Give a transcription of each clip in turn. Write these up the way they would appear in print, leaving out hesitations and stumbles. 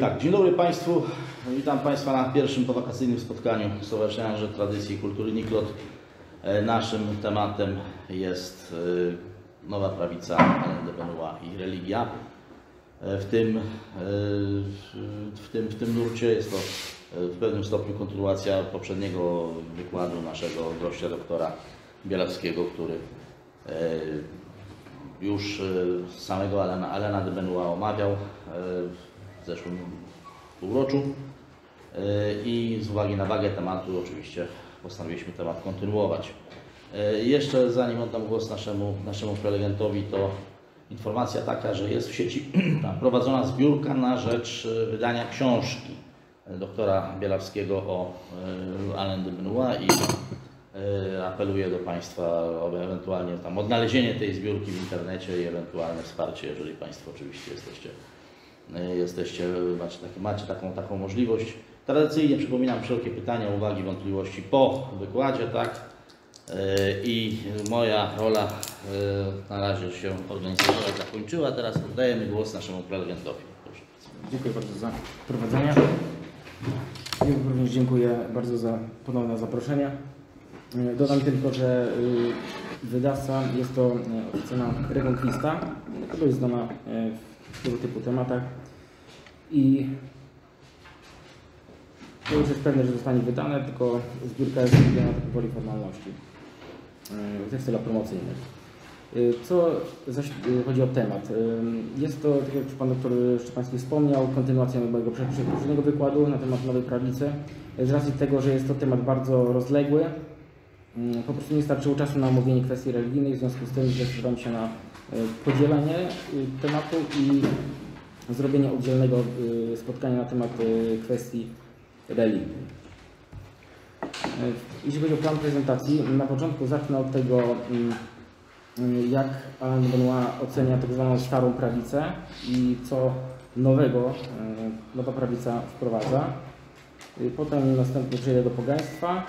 Tak, dzień dobry Państwu. Witam Państwa na pierwszym powakacyjnym spotkaniu Stowarzyszenia na rzecz Tradycji i Kultury Niklot. Naszym tematem jest Nowa Prawica, Alain de Benoist i religia. W tym nurcie jest to w pewnym stopniu kontynuacja poprzedniego wykładu naszego gościa doktora Bielawskiego, który już samego Alaina de Benoist omawiał w zeszłym półroczu i z uwagi na wagę tematu oczywiście postanowiliśmy temat kontynuować. Jeszcze zanim oddam głos naszemu prelegentowi, to informacja taka, że jest w sieci prowadzona zbiórka na rzecz wydania książki doktora Bielawskiego o Alain de Benoist i apeluję do Państwa o ewentualnie tam odnalezienie tej zbiórki w internecie i ewentualne wsparcie, jeżeli Państwo oczywiście macie taką możliwość. Tradycyjnie przypominam wszelkie pytania, uwagi, wątpliwości po wykładzie, tak? I moja rola na razie się organizacyjnie zakończyła. Teraz oddajemy głos naszemu prelegentowi. Dziękuję bardzo za wprowadzenie. Ja również dziękuję bardzo za ponowne zaproszenie. Dodam tylko, że wydawca jest to oficjalna Reconquista, która jest znana w tego typu tematach i to już jest pewne, że zostanie wydane, tylko zbiórka jest zrobiona woli formalności, w stylu promocyjnym. Co zaś chodzi o temat? Jest to, tak jak Pan Doktor Szczepański wspomniał, kontynuacja mojego poprzedniego wykładu na temat Nowej Prawicy. Z racji tego, że jest to temat bardzo rozległy, po prostu nie starczyło czasu na omówienie kwestii religijnych, w związku z tym zdecydowałem się na podzielenie tematu i zrobienie oddzielnego spotkania na temat kwestii religii. Jeśli chodzi o plan prezentacji, na początku zacznę od tego, jak Alain de Benoist ocenia tak zwaną starą prawicę i co nowego nowa prawica wprowadza. Potem następnie przejdę do pogaństwa,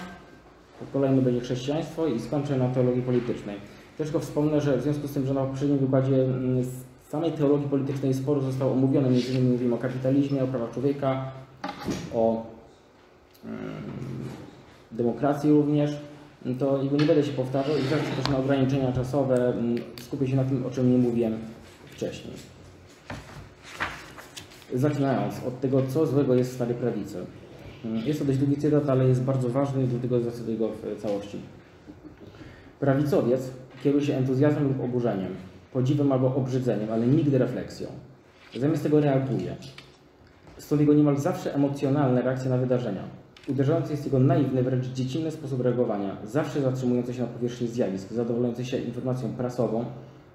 kolejne będzie chrześcijaństwo i skończę na teologii politycznej. Też tylko wspomnę, że w związku z tym, że na poprzednim wykładzie z samej teologii politycznej sporo zostało omówione, między innymi mówimy o kapitalizmie, o prawach człowieka, o demokracji również, to nie będę się powtarzał i zawsze też na ograniczenia czasowe skupię się na tym, o czym nie mówiłem wcześniej. Zaczynając od tego, co złego jest w starej prawicy. Jest to dość długi cytat, ale jest bardzo ważny, dlatego zacytuję go w całości. Prawicowiec kieruje się entuzjazmem lub oburzeniem, podziwem albo obrzydzeniem, ale nigdy refleksją. Zamiast tego reaguje. Stąd jego niemal zawsze emocjonalne reakcje na wydarzenia. Uderzający jest jego naiwny, wręcz dziecinny sposób reagowania, zawsze zatrzymujący się na powierzchni zjawisk, zadowalający się informacją prasową,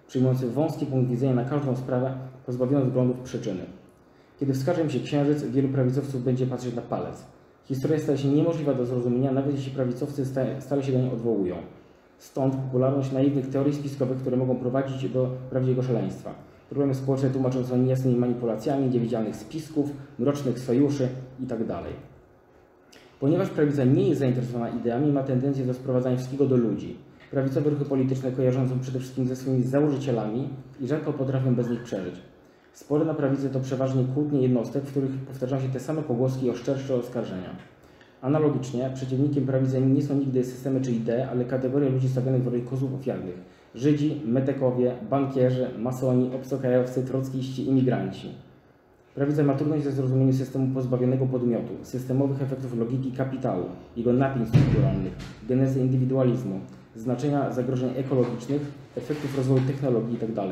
przyjmujący wąski punkt widzenia na każdą sprawę, pozbawiony wglądów przyczyny. Kiedy wskaże im się księżyc, wielu prawicowców będzie patrzeć na palec. Historia staje się niemożliwa do zrozumienia, nawet jeśli prawicowcy stale się do niej odwołują. Stąd popularność naiwnych teorii spiskowych, które mogą prowadzić do prawdziwego szaleństwa. Problemy społeczne tłumaczące niejasnymi manipulacjami, niewidzialnych spisków, mrocznych sojuszy itd. Ponieważ prawica nie jest zainteresowana ideami, ma tendencję do sprowadzania wszystkiego do ludzi. Prawicowe ruchy polityczne kojarzą się przede wszystkim ze swoimi założycielami i rzadko potrafią bez nich przeżyć. Spory na prawicy to przeważnie kłótnie jednostek, w których powtarzają się te same pogłoski i oszczerstwa oskarżenia. Analogicznie przeciwnikiem prawicy nie są nigdy systemy czy idee, ale kategorie ludzi stawionych w roli kozłów ofiarnych. Żydzi, metekowie, bankierzy, masoni, obcokrajowcy, trockyiści, imigranci. Prawica ma trudność ze zrozumieniem systemu pozbawionego podmiotu, systemowych efektów logiki kapitału, jego napięć strukturalnych, genezy indywidualizmu, znaczenia zagrożeń ekologicznych, efektów rozwoju technologii itd.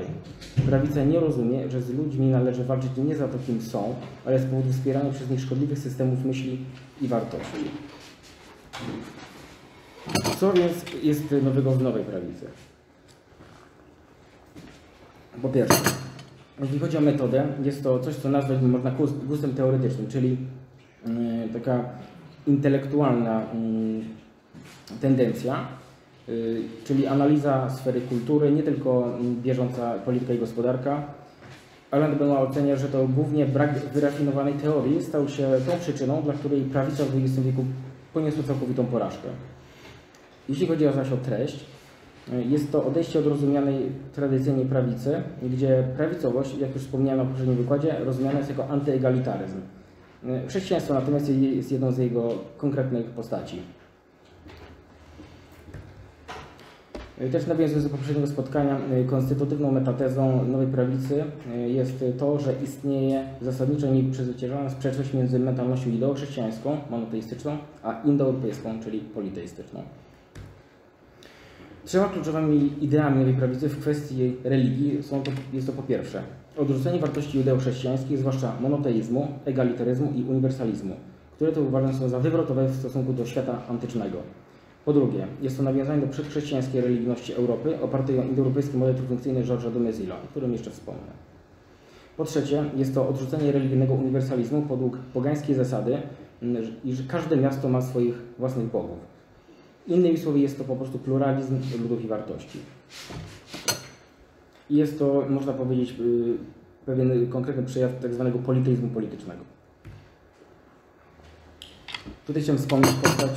Prawica nie rozumie, że z ludźmi należy walczyć nie za to, kim są, ale z powodu wspierania przez nich szkodliwych systemów myśli i wartości. Co więc jest nowego w nowej prawicy? Po pierwsze, jeśli chodzi o metodę, jest to coś, co nazwać można gustem teoretycznym, czyli taka intelektualna tendencja, czyli analiza sfery kultury, nie tylko bieżąca polityka i gospodarka. Alain de Benoist ocenia, że to głównie brak wyrafinowanej teorii stał się tą przyczyną, dla której prawica w XX wieku poniosła całkowitą porażkę. Jeśli chodzi zaś o treść, Jest to odejście od rozumianej tradycyjnej prawicy, gdzie prawicowość, jak już wspomniałem na poprzednim wykładzie, rozumiana jest jako antyegalitaryzm. Chrześcijaństwo natomiast jest jedną z jego konkretnych postaci. Też nawiązując do poprzedniego spotkania, konstytutywną metatezą nowej prawicy jest to, że istnieje zasadniczo nieprzezwyciężona sprzeczność między mentalnością ideochrześcijańską, monoteistyczną, a indoeuropejską, czyli politeistyczną. Trzema kluczowymi ideami nowej prawicy w kwestii religii jest to po pierwsze odrzucenie wartości judeochrześcijańskich, zwłaszcza monoteizmu, egalitaryzmu i uniwersalizmu, które to uważane są za wywrotowe w stosunku do świata antycznego. Po drugie, jest to nawiązanie do przedchrześcijańskiej religijności Europy, opartej o indoeuropejski model trójfunkcyjny Georges'a Dumézila, o którym jeszcze wspomnę. Po trzecie, jest to odrzucenie religijnego uniwersalizmu podług pogańskiej zasady, iż każde miasto ma swoich własnych bogów. Innymi słowy, jest to po prostu pluralizm ludów i wartości. I jest to, można powiedzieć, pewien konkretny przejaw tzw. politeizmu politycznego. Tutaj chciałem wspomnieć postać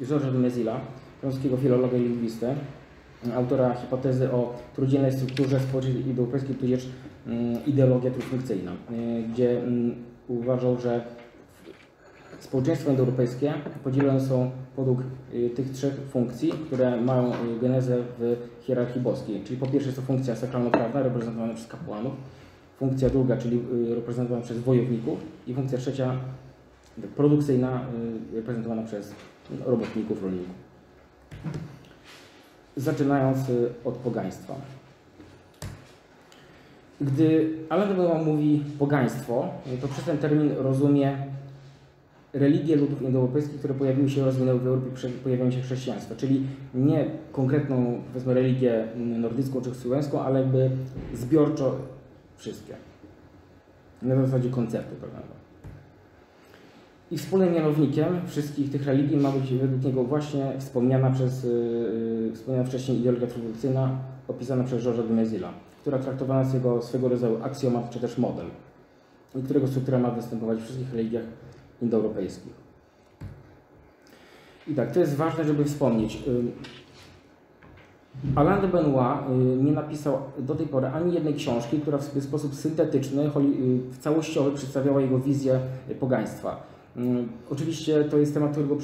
Georges'a Dumézila, francuskiego filologa i lingwistę, autora hipotezy o trójdzielnej strukturze społecznej indoeuropejskiej, tudzież ideologia trójfunkcyjna, gdzie uważał, że społeczeństwa indoeuropejskie podzielone są podług tych trzech funkcji, które mają genezę w hierarchii boskiej. Czyli po pierwsze jest to funkcja sakralno-prawna, reprezentowana przez kapłanów, funkcja druga, czyli reprezentowana przez wojowników, i funkcja trzecia, produkcyjna, reprezentowana przez robotników, rolników. Zaczynając od pogaństwa. Gdy Alain de Benoist mówi pogaństwo, to przez ten termin rozumie religie ludów indoeuropejskich, które pojawiły się i rozwinęły w Europie przed pojawieniem się chrześcijaństwa, czyli nie konkretną, powiedzmy, religię nordycką czy słowiańską, ale jakby zbiorczo wszystkie. Na zasadzie konceptu pewnego. I wspólnym mianownikiem wszystkich tych religii ma być według niego właśnie wspomniana wcześniej ideologia trójfunkcyjna opisana przez Georges'a Dumézila, która traktowana jest jako swego rodzaju aksjomat czy też model, którego struktura ma występować w wszystkich religiach indoeuropejskich. I tak, to jest ważne, żeby wspomnieć. Alain de Benoist nie napisał do tej pory ani jednej książki, która w sposób syntetyczny, całościowy przedstawiała jego wizję pogaństwa. Oczywiście to jest temat, którego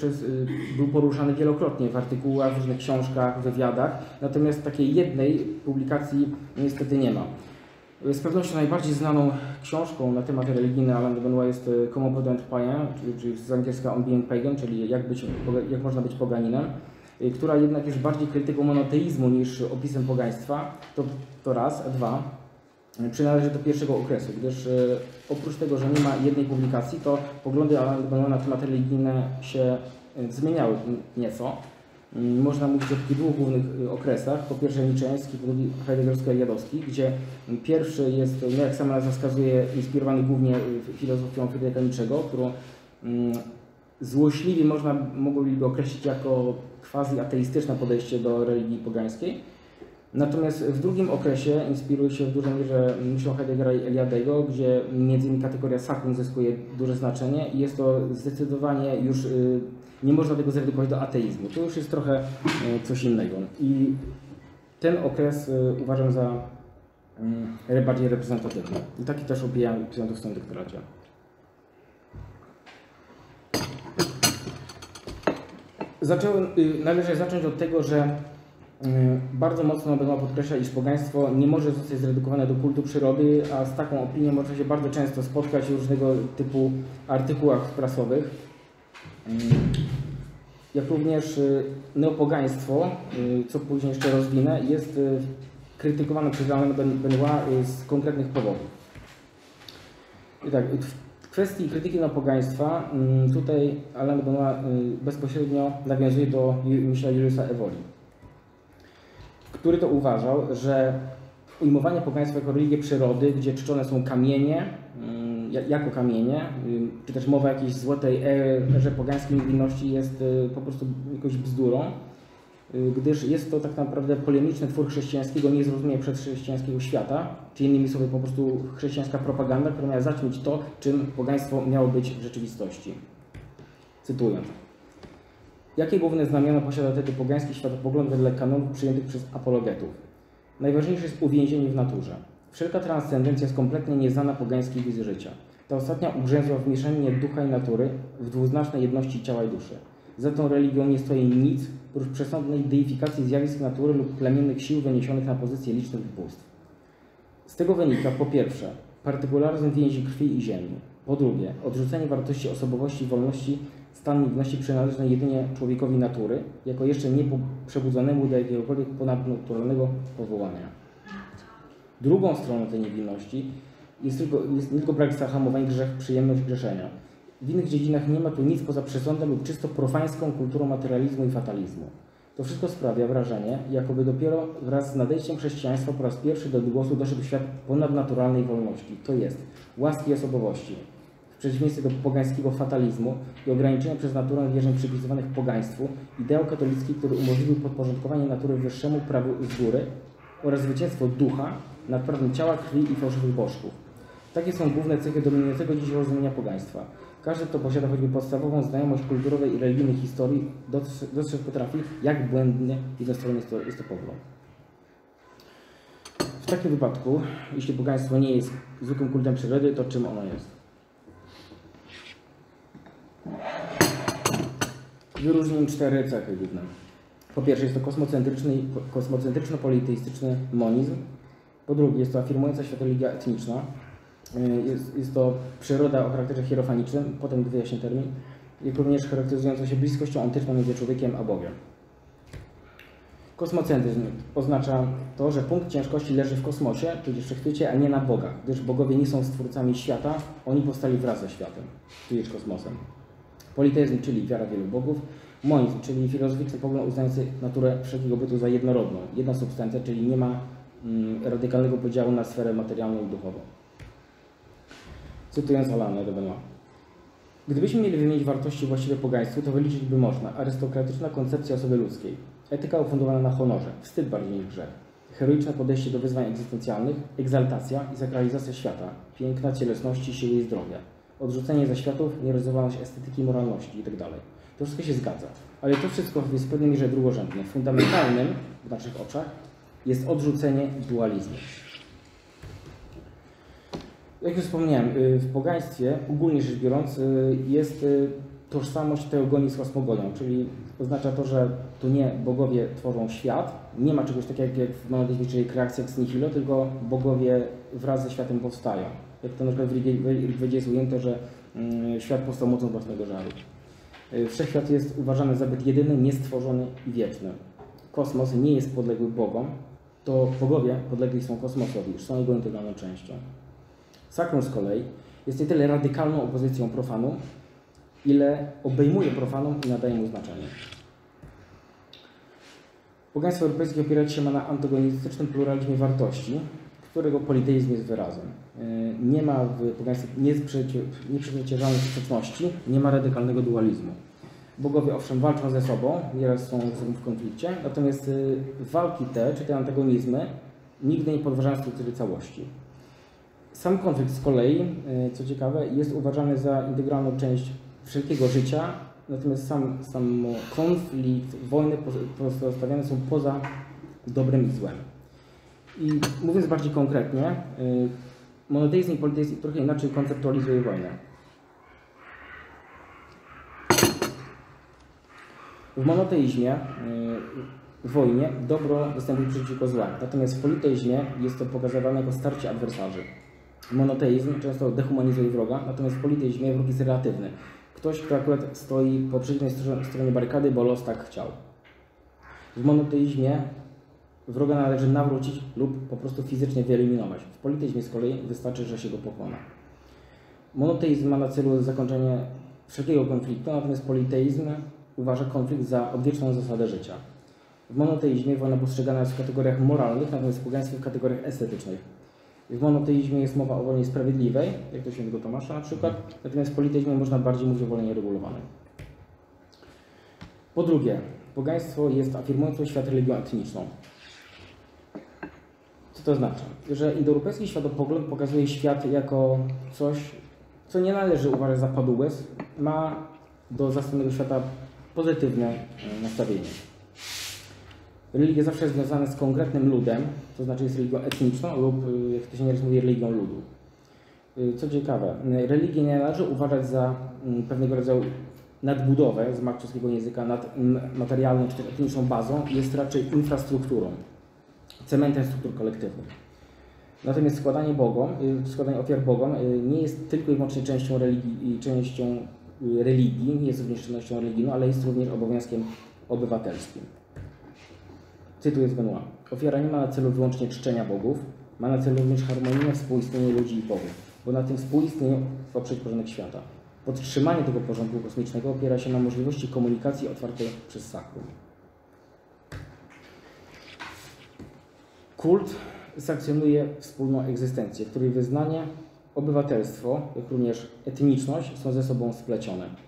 był poruszany wielokrotnie w artykułach, w różnych książkach, wywiadach, natomiast takiej jednej publikacji niestety nie ma. Z pewnością najbardziej znaną książką na temat religijny Alain de Benoist jest Comment peut-on être païen, czyli z angielska On Being Pagan, czyli jak można być poganinem, która jednak jest bardziej krytyką monoteizmu niż opisem pogaństwa, to raz, a dwa, przynależy do pierwszego okresu, gdyż oprócz tego, że nie ma jednej publikacji, to poglądy Alain de Benoist na temat religijne się zmieniały nieco. Można mówić o takich dwóch głównych okresach. Po pierwsze niczeński, po drugi heideggerowsko-eliadowski, gdzie pierwszy jest, jak sama nazwa wskazuje, inspirowany głównie filozofią Friedricha Nietzschego, którą złośliwie mogliby określić jako quasi-ateistyczne podejście do religii pogańskiej. Natomiast w drugim okresie inspiruje się w dużej mierze myślą Heideggera i Eliadego, gdzie m.in. kategoria sakrum zyskuje duże znaczenie i jest to zdecydowanie już nie można tego zredukować do ateizmu. To już jest trochę coś innego. I ten okres uważam za bardziej reprezentatywny. I taki też obijam w swoim doktoracie. Należy zacząć od tego, że bardzo mocno Benoist podkreśla, iż pogaństwo nie może zostać zredukowane do kultu przyrody, a z taką opinią można się bardzo często spotkać w różnego typu artykułach prasowych. Jak również neopogaństwo, co później jeszcze rozwinę, jest krytykowane przez Alaina Benoist z konkretnych powodów. I tak, w kwestii krytyki neopogaństwa tutaj Alain de Benoist bezpośrednio nawiązuje do myśla Juliusa Evoli, który to uważał, że ujmowanie pogaństwa jako religię przyrody, gdzie czczone są kamienie, jako kamienie, czy też mowa o jakiejś złotej erze pogańskiej niewinności jest po prostu jakąś bzdurą, gdyż jest to tak naprawdę polemiczny twór chrześcijańskiego, niezrozumienie przedchrześcijańskiego świata, czy innymi słowy po prostu chrześcijańska propaganda, która miała zaćmić to, czym pogaństwo miało być w rzeczywistości. Cytuję. Jakie główne znamiona posiada te pogańskie światopoglądy wedle kanonów przyjętych przez apologetów? Najważniejsze jest uwięzienie w naturze. Wszelka transcendencja jest kompletnie nieznana pogańskiej wizji życia. Ta ostatnia ugrzęzła w mieszaninie ducha i natury, w dwuznacznej jedności ciała i duszy. Za tą religią nie stoi nic, prócz przesądnej deifikacji zjawisk natury lub plemiennych sił wyniesionych na pozycję licznych bóstw. Z tego wynika, po pierwsze, partykularyzm więzi krwi i ziemi. Po drugie, odrzucenie wartości osobowości, wolności, stan niewinności przynależnej jedynie człowiekowi natury, jako jeszcze nie przebudzonemu do jakiegokolwiek ponadnaturalnego powołania. Drugą stroną tej niewinności jest nie tylko brak zahamowań, grzech, przyjemność grzeszenia. W innych dziedzinach nie ma tu nic poza przesądem lub czysto profańską kulturą materializmu i fatalizmu. To wszystko sprawia wrażenie, jakoby dopiero wraz z nadejściem chrześcijaństwa po raz pierwszy do głosu doszedł świat ponadnaturalnej wolności, to jest łaski osobowości, w przeciwieństwie do pogańskiego fatalizmu i ograniczenia przez naturę wierzeń przypisywanych pogaństwu, ideał katolicki, który umożliwił podporządkowanie natury wyższemu prawu z góry oraz zwycięstwo ducha nad prawem ciała, krwi i fałszywych bożków. Takie są główne cechy dominującego dziś rozumienia pogaństwa. Każdy, kto posiada choćby podstawową znajomość kulturowej i religijnej historii, dostrzec potrafi, jak błędny i jednostronny jest to pogląd. W takim wypadku, jeśli pogaństwo nie jest zwykłym kultem przyrody, to czym ono jest? Wyróżniam cztery cechy główne. Po pierwsze, jest to kosmocentryczno-politeistyczny monizm. Po drugie, jest to afirmująca świat religia etniczna. Jest to przyroda o charakterze hierofanicznym, potem wyjaśnię termin, jak również charakteryzująca się bliskością antyczną między człowiekiem a Bogiem. Kosmocentryzm oznacza to, że punkt ciężkości leży w kosmosie, czyli wszechświecie, a nie na bogach, gdyż bogowie nie są stwórcami świata, oni powstali wraz ze światem, czyli kosmosem. Politeizm, czyli wiara wielu bogów. Monizm, czyli filozoficzny pogląd uznający naturę wszelkiego bytu za jednorodną, jedna substancja, czyli nie ma radykalnego podziału na sferę materialną i duchową. Cytując Alaina de Benoist. Gdybyśmy mieli wymienić wartości właściwe pogaństwu, to wyliczyć by można arystokratyczna koncepcja osoby ludzkiej, etyka ufundowana na honorze, wstyd bardziej niż grzech, heroiczne podejście do wyzwań egzystencjalnych, egzaltacja i sakralizacja świata, piękna cielesności, siły i zdrowia, odrzucenie zaświatów, nierozerwalność estetyki i moralności itd. To wszystko się zgadza, ale to wszystko jest w pewnej mierze drugorzędne. Fundamentalnym w naszych oczach jest odrzucenie dualizmu. Jak już wspomniałem, w pogaństwie, ogólnie rzecz biorąc, jest tożsamość teogonii z kosmogonią, czyli oznacza to, że to nie bogowie tworzą świat, nie ma czegoś takiego jak w monoteizmie, czyli kreacja ex nihilo, tylko bogowie wraz ze światem powstają. Jak to na przykład w Wiedzie jest ujęte, że świat powstał mocą własnego żaru. Wszechświat jest uważany za byt jedyny, niestworzony i wieczny. Kosmos nie jest podległy bogom, to bogowie podlegli są kosmosowi, już są jego integralną częścią. Sakrum z kolei jest nie tyle radykalną opozycją profanum, ile obejmuje profanum i nadaje mu znaczenie. Pogaństwo europejskie opierać się ma na antagonistycznym pluralizmie wartości, którego politeizm jest wyrazem. Nie ma w pogaństwie nieprzezwyciężalnych sprzeczności, nie ma radykalnego dualizmu. Bogowie owszem walczą ze sobą, nieraz są ze sobą w konflikcie, natomiast walki te, czy te antagonizmy, nigdy nie podważają struktury całości. Sam konflikt z kolei, co ciekawe, jest uważany za integralną część wszelkiego życia, natomiast sam konflikt, wojny pozostawiane są poza dobrem i złem. I mówiąc bardziej konkretnie, monoteizm i politeizm trochę inaczej konceptualizuje wojnę. W monoteizmie, w wojnie, dobro występuje przeciwko zła, natomiast w politeizmie jest to pokazywane jako starcie adwersarzy. Monoteizm często dehumanizuje wroga, natomiast w politeizmie wróg jest relatywny. Ktoś, kto akurat stoi po przeciwnej stronie barykady, bo los tak chciał. W monoteizmie wroga należy nawrócić lub po prostu fizycznie wyeliminować. W politeizmie z kolei wystarczy, że się go pokona. Monoteizm ma na celu zakończenie wszelkiego konfliktu, natomiast politeizm uważa konflikt za odwieczną zasadę życia. W monoteizmie wojna postrzegana jest w kategoriach moralnych, natomiast w pogaństwie w kategoriach estetycznych. W monoteizmie jest mowa o wolnej sprawiedliwej, jak to Świętego Tomasza na przykład, natomiast w politeizmie można bardziej mówić o wolnej regulowanej. Po drugie, pogaństwo jest afirmujące świat religią etniczną. Co to znaczy? Że indoeuropejski światopogląd pokazuje świat jako coś, co nie należy uważać za padłe, ma do zastanego świata pozytywne nastawienie. Religia zawsze jest związana z konkretnym ludem, to znaczy jest religią etniczną lub, jak to się nieraz mówi, religią ludu. Co ciekawe, religię nie należy uważać za pewnego rodzaju nadbudowę z marksyjskiego języka nad materialną czy etniczną bazą, jest raczej infrastrukturą, cementem struktur kolektywnych. Natomiast składanie ofiar bogom nie jest tylko i wyłącznie częścią religii, nie jest również częścią religii, ale jest również obowiązkiem obywatelskim. Cytuję z Benoist. Ofiara nie ma na celu wyłącznie czczenia bogów, ma na celu również harmonijne współistnienie ludzi i bogów, bo na tym współistnieniu poprzeć porządek świata. Podtrzymanie tego porządku kosmicznego opiera się na możliwości komunikacji otwartej przez sakrum. Kult sankcjonuje wspólną egzystencję, której wyznanie, obywatelstwo, jak również etniczność są ze sobą splecione.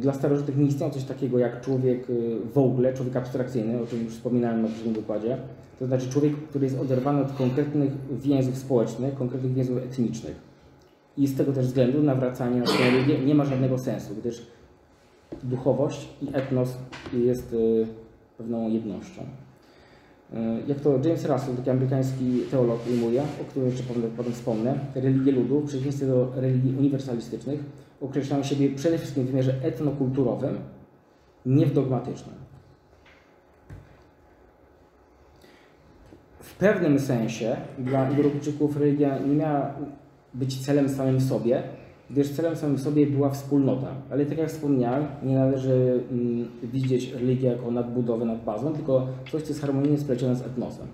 Dla starożytnych nie istniało coś takiego jak człowiek w ogóle, człowiek abstrakcyjny, o czym już wspominałem na poprzednim wykładzie, to znaczy człowiek, który jest oderwany od konkretnych więzów społecznych, konkretnych więzów etnicznych. I z tego też względu nawracanie na tę religię nie ma żadnego sensu, gdyż duchowość i etnos jest pewną jednością. Jak to James Russell, taki amerykański teolog, ujmuje, o którym jeszcze potem wspomnę, religie ludu, w przeciwieństwie do religii uniwersalistycznych, określają siebie przede wszystkim w wymiarze etnokulturowym, nie w dogmatycznym. W pewnym sensie dla Europejczyków religia nie miała być celem samym w sobie, gdyż celem samym w sobie była wspólnota. Ale tak jak wspomniałem, nie należy widzieć religii jako nadbudowę nad bazą, tylko coś, co jest harmonijnie splecione z etnosem.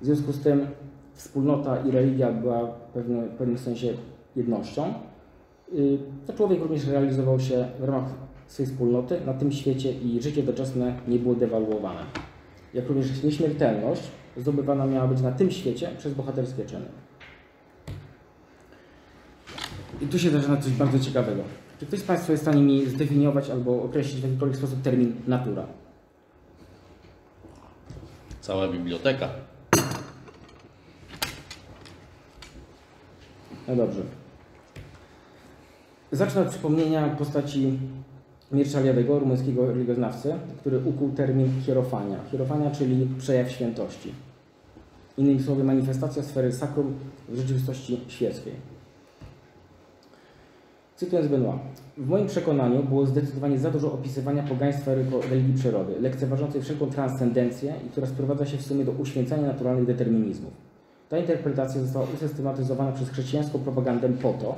W związku z tym wspólnota i religia była w pewnym sensie jednością. To człowiek również realizował się w ramach swojej wspólnoty na tym świecie i życie doczesne nie było dewaluowane. Jak również nieśmiertelność zdobywana miała być na tym świecie przez bohaterskie czyny. I tu się zaczyna coś bardzo ciekawego. Czy ktoś z Państwa jest w stanie mi zdefiniować albo określić w jakikolwiek sposób termin natura? Cała biblioteka. No dobrze. Zacznę od przypomnienia postaci Mircea Eliadego, rumuńskiego religioznawcy, który ukuł termin hierofania. Hierofania, czyli przejaw świętości. Innymi słowy, manifestacja sfery sakrum w rzeczywistości świeckiej. Cytując Benoist. W moim przekonaniu było zdecydowanie za dużo opisywania pogaństwa religii przyrody, lekceważącej wszelką transcendencję i która sprowadza się w sumie do uświęcania naturalnych determinizmów. Ta interpretacja została usystematyzowana przez chrześcijańską propagandę po to,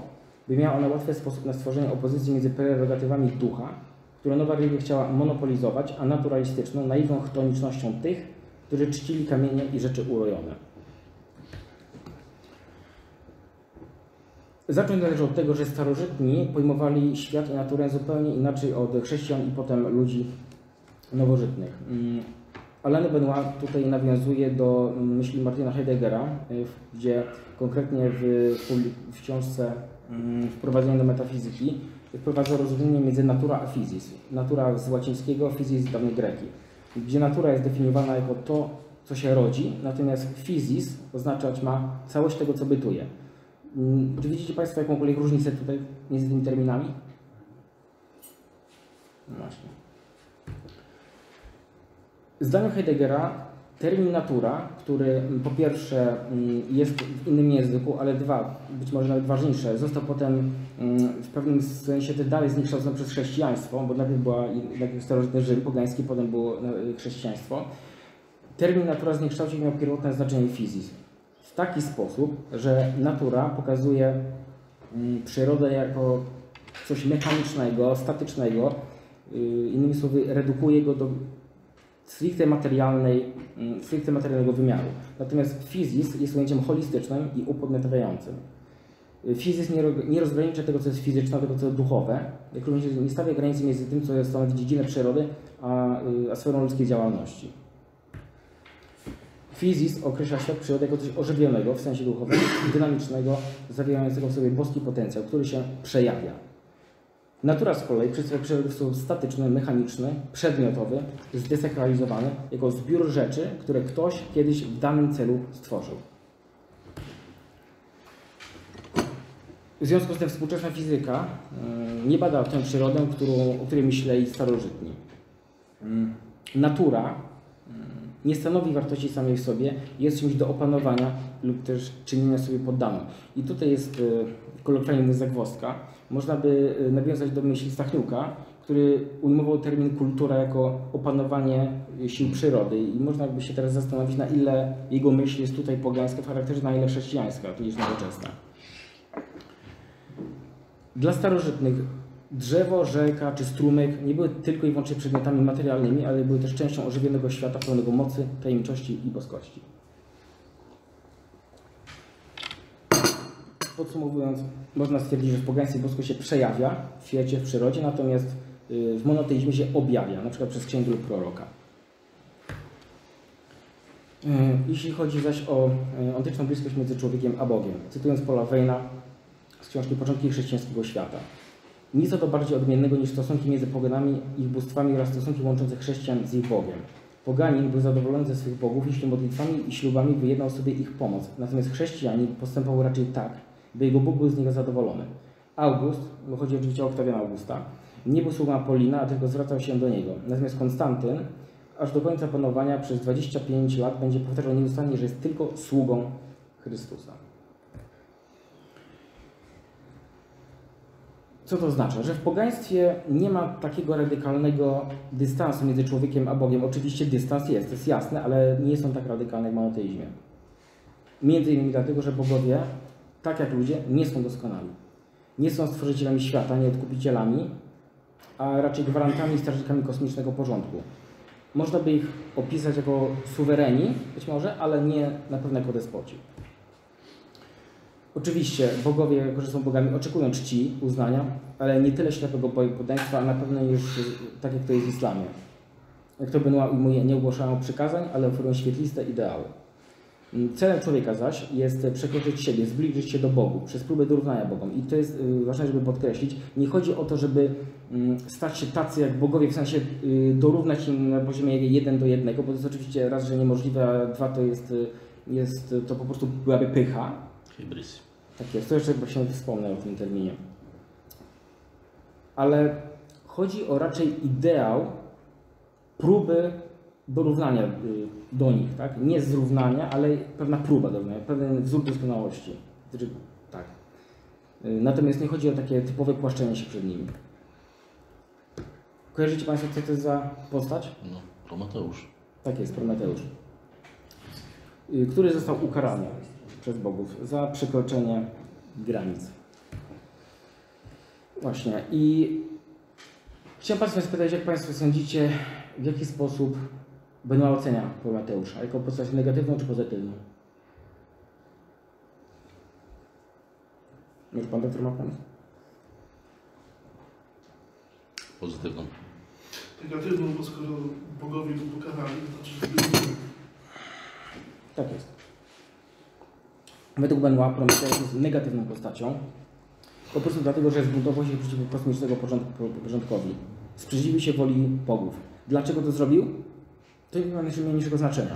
by miała ona łatwy sposób na stworzenie opozycji między prerogatywami ducha, które nowa religia chciała monopolizować, a naturalistyczną, naiwną chtonicznością tych, którzy czcili kamienie i rzeczy urojone. Zacząć należy od tego, że starożytni pojmowali świat i naturę zupełnie inaczej od chrześcijan i potem ludzi nowożytnych. Alain de Benoist tutaj nawiązuje do myśli Martina Heideggera, gdzie konkretnie w książce Wprowadzenie do metafizyki wprowadza rozumienie między natura a physis. Natura z łacińskiego, physis z dawnej Greki, gdzie natura jest definiowana jako to, co się rodzi, natomiast physis oznaczać ma całość tego, co bytuje. Czy widzicie Państwo jakąkolwiek różnicę tutaj między tymi terminami? No właśnie. Zdaniem Heideggera termin natura, który po pierwsze jest w innym języku, ale dwa, być może nawet ważniejsze, został potem w pewnym sensie dalej zniekształcony przez chrześcijaństwo, bo najpierw była starożytny Rzym pogański, potem było chrześcijaństwo. Termin natura zniekształcił miał pierwotne znaczenie physis. W taki sposób, że natura pokazuje przyrodę jako coś mechanicznego, statycznego, innymi słowy redukuje go do stricte materialnego wymiaru. Natomiast physis jest pojęciem holistycznym i upodmiotawiającym. Physis nie rozgranicza tego, co jest fizyczne, tego, co jest duchowe, jak również nie stawia granicy między tym, co stanowi dziedzinę przyrody, a sferą ludzkiej działalności. Physis określa świat przyrody jako coś ożywionego w sensie duchowym, dynamicznego, zawierającego w sobie boski potencjał, który się przejawia. Natura z kolei przedstawia przyrodę w sposób statyczny, mechaniczny, przedmiotowy, zdesakralizowany jako zbiór rzeczy, które ktoś kiedyś w danym celu stworzył. W związku z tym współczesna fizyka nie bada tę przyrodę, o której myśleli starożytni. Natura nie stanowi wartości samej w sobie, jest czymś do opanowania lub też czynienia sobie poddaną. I tutaj jest kolokwialnie mówiąc zagwozdka. Można by nawiązać do myśli Stachniuka, który ujmował termin kultura jako opanowanie sił przyrody. I można by się teraz zastanowić, na ile jego myśl jest tutaj pogańska w charakterze, na ile chrześcijańska, niż nowoczesna. Dla starożytnych drzewo, rzeka czy strumyk nie były tylko i wyłącznie przedmiotami materialnymi, ale były też częścią ożywionego świata pełnego mocy, tajemniczości i boskości. Podsumowując, można stwierdzić, że w pogaństwie boskość się przejawia w świecie, w przyrodzie, natomiast w monoteizmie się objawia, np. przez księgi lub proroka. Jeśli chodzi zaś o antyczną bliskość między człowiekiem a Bogiem, cytując Paula Veyne'a z książki Początki chrześcijańskiego świata. Nic to bardziej odmiennego niż stosunki między poganami i ich bóstwami oraz stosunki łączące chrześcijan z ich Bogiem. Poganin był zadowolony ze swych bogów, jeśli modlitwami i ślubami wyjednał sobie ich pomoc, natomiast chrześcijanin postępował raczej tak, by jego Bóg był z niego zadowolony. August, bo chodzi oczywiście o Oktawiana Augusta, nie był sługą Apolina, a tylko zwracał się do niego. Natomiast Konstantyn, aż do końca panowania przez 25 lat, będzie powtarzał nieustannie, że jest tylko sługą Chrystusa. Co to oznacza? Że w pogaństwie nie ma takiego radykalnego dystansu między człowiekiem a Bogiem. Oczywiście dystans jest, to jest jasne, ale nie są tak radykalne jak w monoteizmie. Między innymi dlatego, że bogowie, tak jak ludzie, nie są doskonali. Nie są stworzycielami świata, nie odkupicielami, a raczej gwarantami i strażnikami kosmicznego porządku. Można by ich opisać jako suwereni, być może, ale nie na pewno jako despoci. Oczywiście bogowie, jako że są bogami, oczekują czci, uznania, ale nie tyle ślepego poddaństwa, a na pewno już tak jak to jest w islamie. Jak to Benoist ujmuje, nie ogłaszają przykazań, ale oferują świetliste ideały. Celem człowieka zaś jest przekroczyć siebie, zbliżyć się do Bogu przez próbę dorównania Bogom. I to jest ważne, żeby podkreślić. Nie chodzi o to, żeby stać się tacy jak bogowie, w sensie dorównać im na poziomie 1 do 1, bo to jest oczywiście raz, że niemożliwe, a dwa to jest to po prostu byłaby pycha. Hybrys. Tak jest, to jeszcze się wspomnę o tym terminie. Ale chodzi o raczej ideał próby dorównania do nich, tak? Nie zrównania, ale pewna próba dorównania, pewien wzór doskonałości. Tak. Natomiast nie chodzi o takie typowe płaszczenie się przed nimi. Kojarzycie Państwo, co to jest za postać? No, Prometeusz. Tak jest, Prometeusz. Który został ukarany przez bogów za przekroczenie granic. Właśnie. I chciałem Państwa spytać, jak Państwo sądzicie, w jaki sposób Benoist ocenia Prometeusza? Jako postać negatywną czy pozytywną? Może Pan doktor ma pomysł? Pozytywną. Negatywną, bo skoro bogowie go pokarali, to znaczy, że byli. Tak jest. Według Benoist Prometeusz jest negatywną postacią. Po prostu dlatego, że zbuntował się przeciwko kosmicznego porządkowi. Sprzeciwił się woli bogów. Dlaczego to zrobił? To nie ma najmniejszego znaczenia.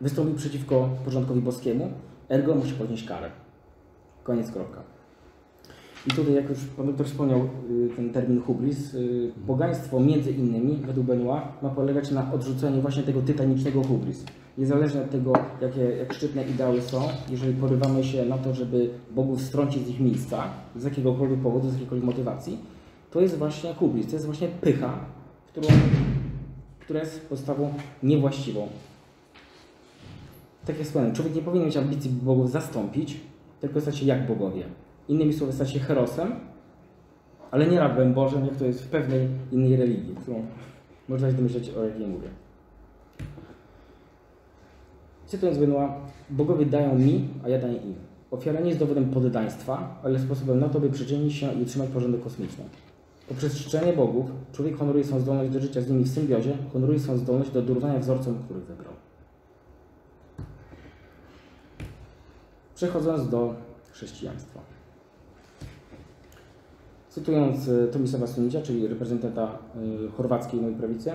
Wystąpił przeciwko porządkowi boskiemu, ergo musi podnieść karę. Koniec, kropka. I tutaj, jak już Pan doktor wspomniał ten termin hubris, pogaństwo między innymi, według Benoist, ma polegać na odrzuceniu właśnie tego tytanicznego hubris. Niezależnie od tego, jak szczytne ideały są, jeżeli porywamy się na to, żeby bogów strącić z ich miejsca, z jakiegokolwiek powodu, z jakiejkolwiek motywacji, to jest właśnie hubris, to jest właśnie pycha, która jest postawą niewłaściwą. Tak jak wspomniałem, człowiek nie powinien mieć ambicji, by bogów zastąpić, tylko stać się jak bogowie. Innymi słowy, stać się herosem, ale nie rabem Bożym, jak to jest w pewnej innej religii, którą można się domyśleć, o jakiej mówię. Cytując Benoist, bogowie dają mi, a ja daję im. Ofiara nie jest dowodem poddaństwa, ale sposobem na to, by przyczynić się i utrzymać porządek kosmiczny. Poprzez czczenie bogów człowiek honoruje swą zdolność do życia z nimi w symbiozie, honoruje swą zdolność do dorównania wzorcom, których wybrał. Przechodząc do chrześcijaństwa. Cytując Tomislava Sunicia, czyli reprezentanta chorwackiej Nowej Prawicy,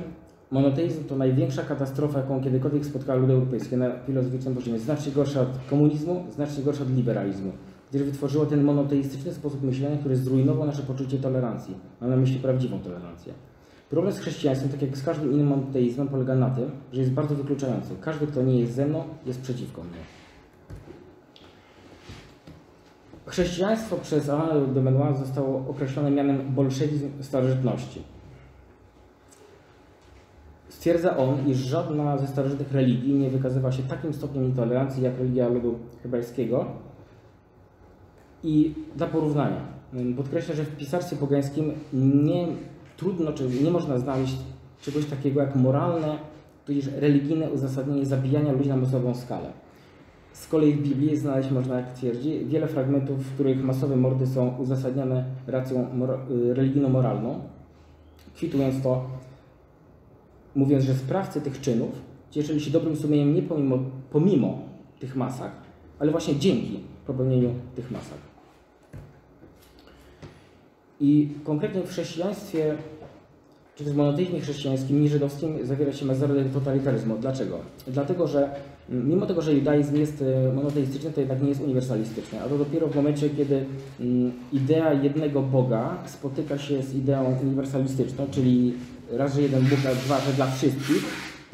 monoteizm to największa katastrofa, jaką kiedykolwiek spotkała ludy europejskie na filozoficznym poziomie. Znacznie gorsza od komunizmu, znacznie gorsza od liberalizmu, gdyż wytworzyło ten monoteistyczny sposób myślenia, który zrujnował nasze poczucie tolerancji. Mam na myśli prawdziwą tolerancję. Problem z chrześcijaństwem, tak jak z każdym innym monoteizmem, polega na tym, że jest bardzo wykluczający. Każdy, kto nie jest ze mną, jest przeciwko mnie. Chrześcijaństwo przez Alain de Benoist zostało określone mianem bolszewizm starożytności. Stwierdza on, iż żadna ze starożytnych religii nie wykazywała się takim stopniem intolerancji jak religia ludu hebrajskiego. I dla porównania podkreślę, że w pisarstwie pogańskim nie można znaleźć czegoś takiego jak moralne, tudzież religijne uzasadnienie zabijania ludzi na masową skalę. Z kolei w Biblii znaleźć można, jak twierdzi, wiele fragmentów, w których masowe mordy są uzasadniane racją religijno-moralną, kwitując to, mówiąc, że sprawcy tych czynów cieszyli się dobrym sumieniem nie pomimo tych masakr, ale właśnie dzięki popełnieniu tych masakr. I konkretnie w chrześcijaństwie, czy też w monoteizmie chrześcijańskim, nieżydowskim, zawiera się mezarodek totalitaryzmu. Dlaczego? Dlatego, że mimo tego, że judaizm jest monoteistyczny, to jednak nie jest uniwersalistyczny, a to dopiero w momencie, kiedy idea jednego Boga spotyka się z ideą uniwersalistyczną, czyli raz, że jeden Bóg, a dwa, że dla wszystkich,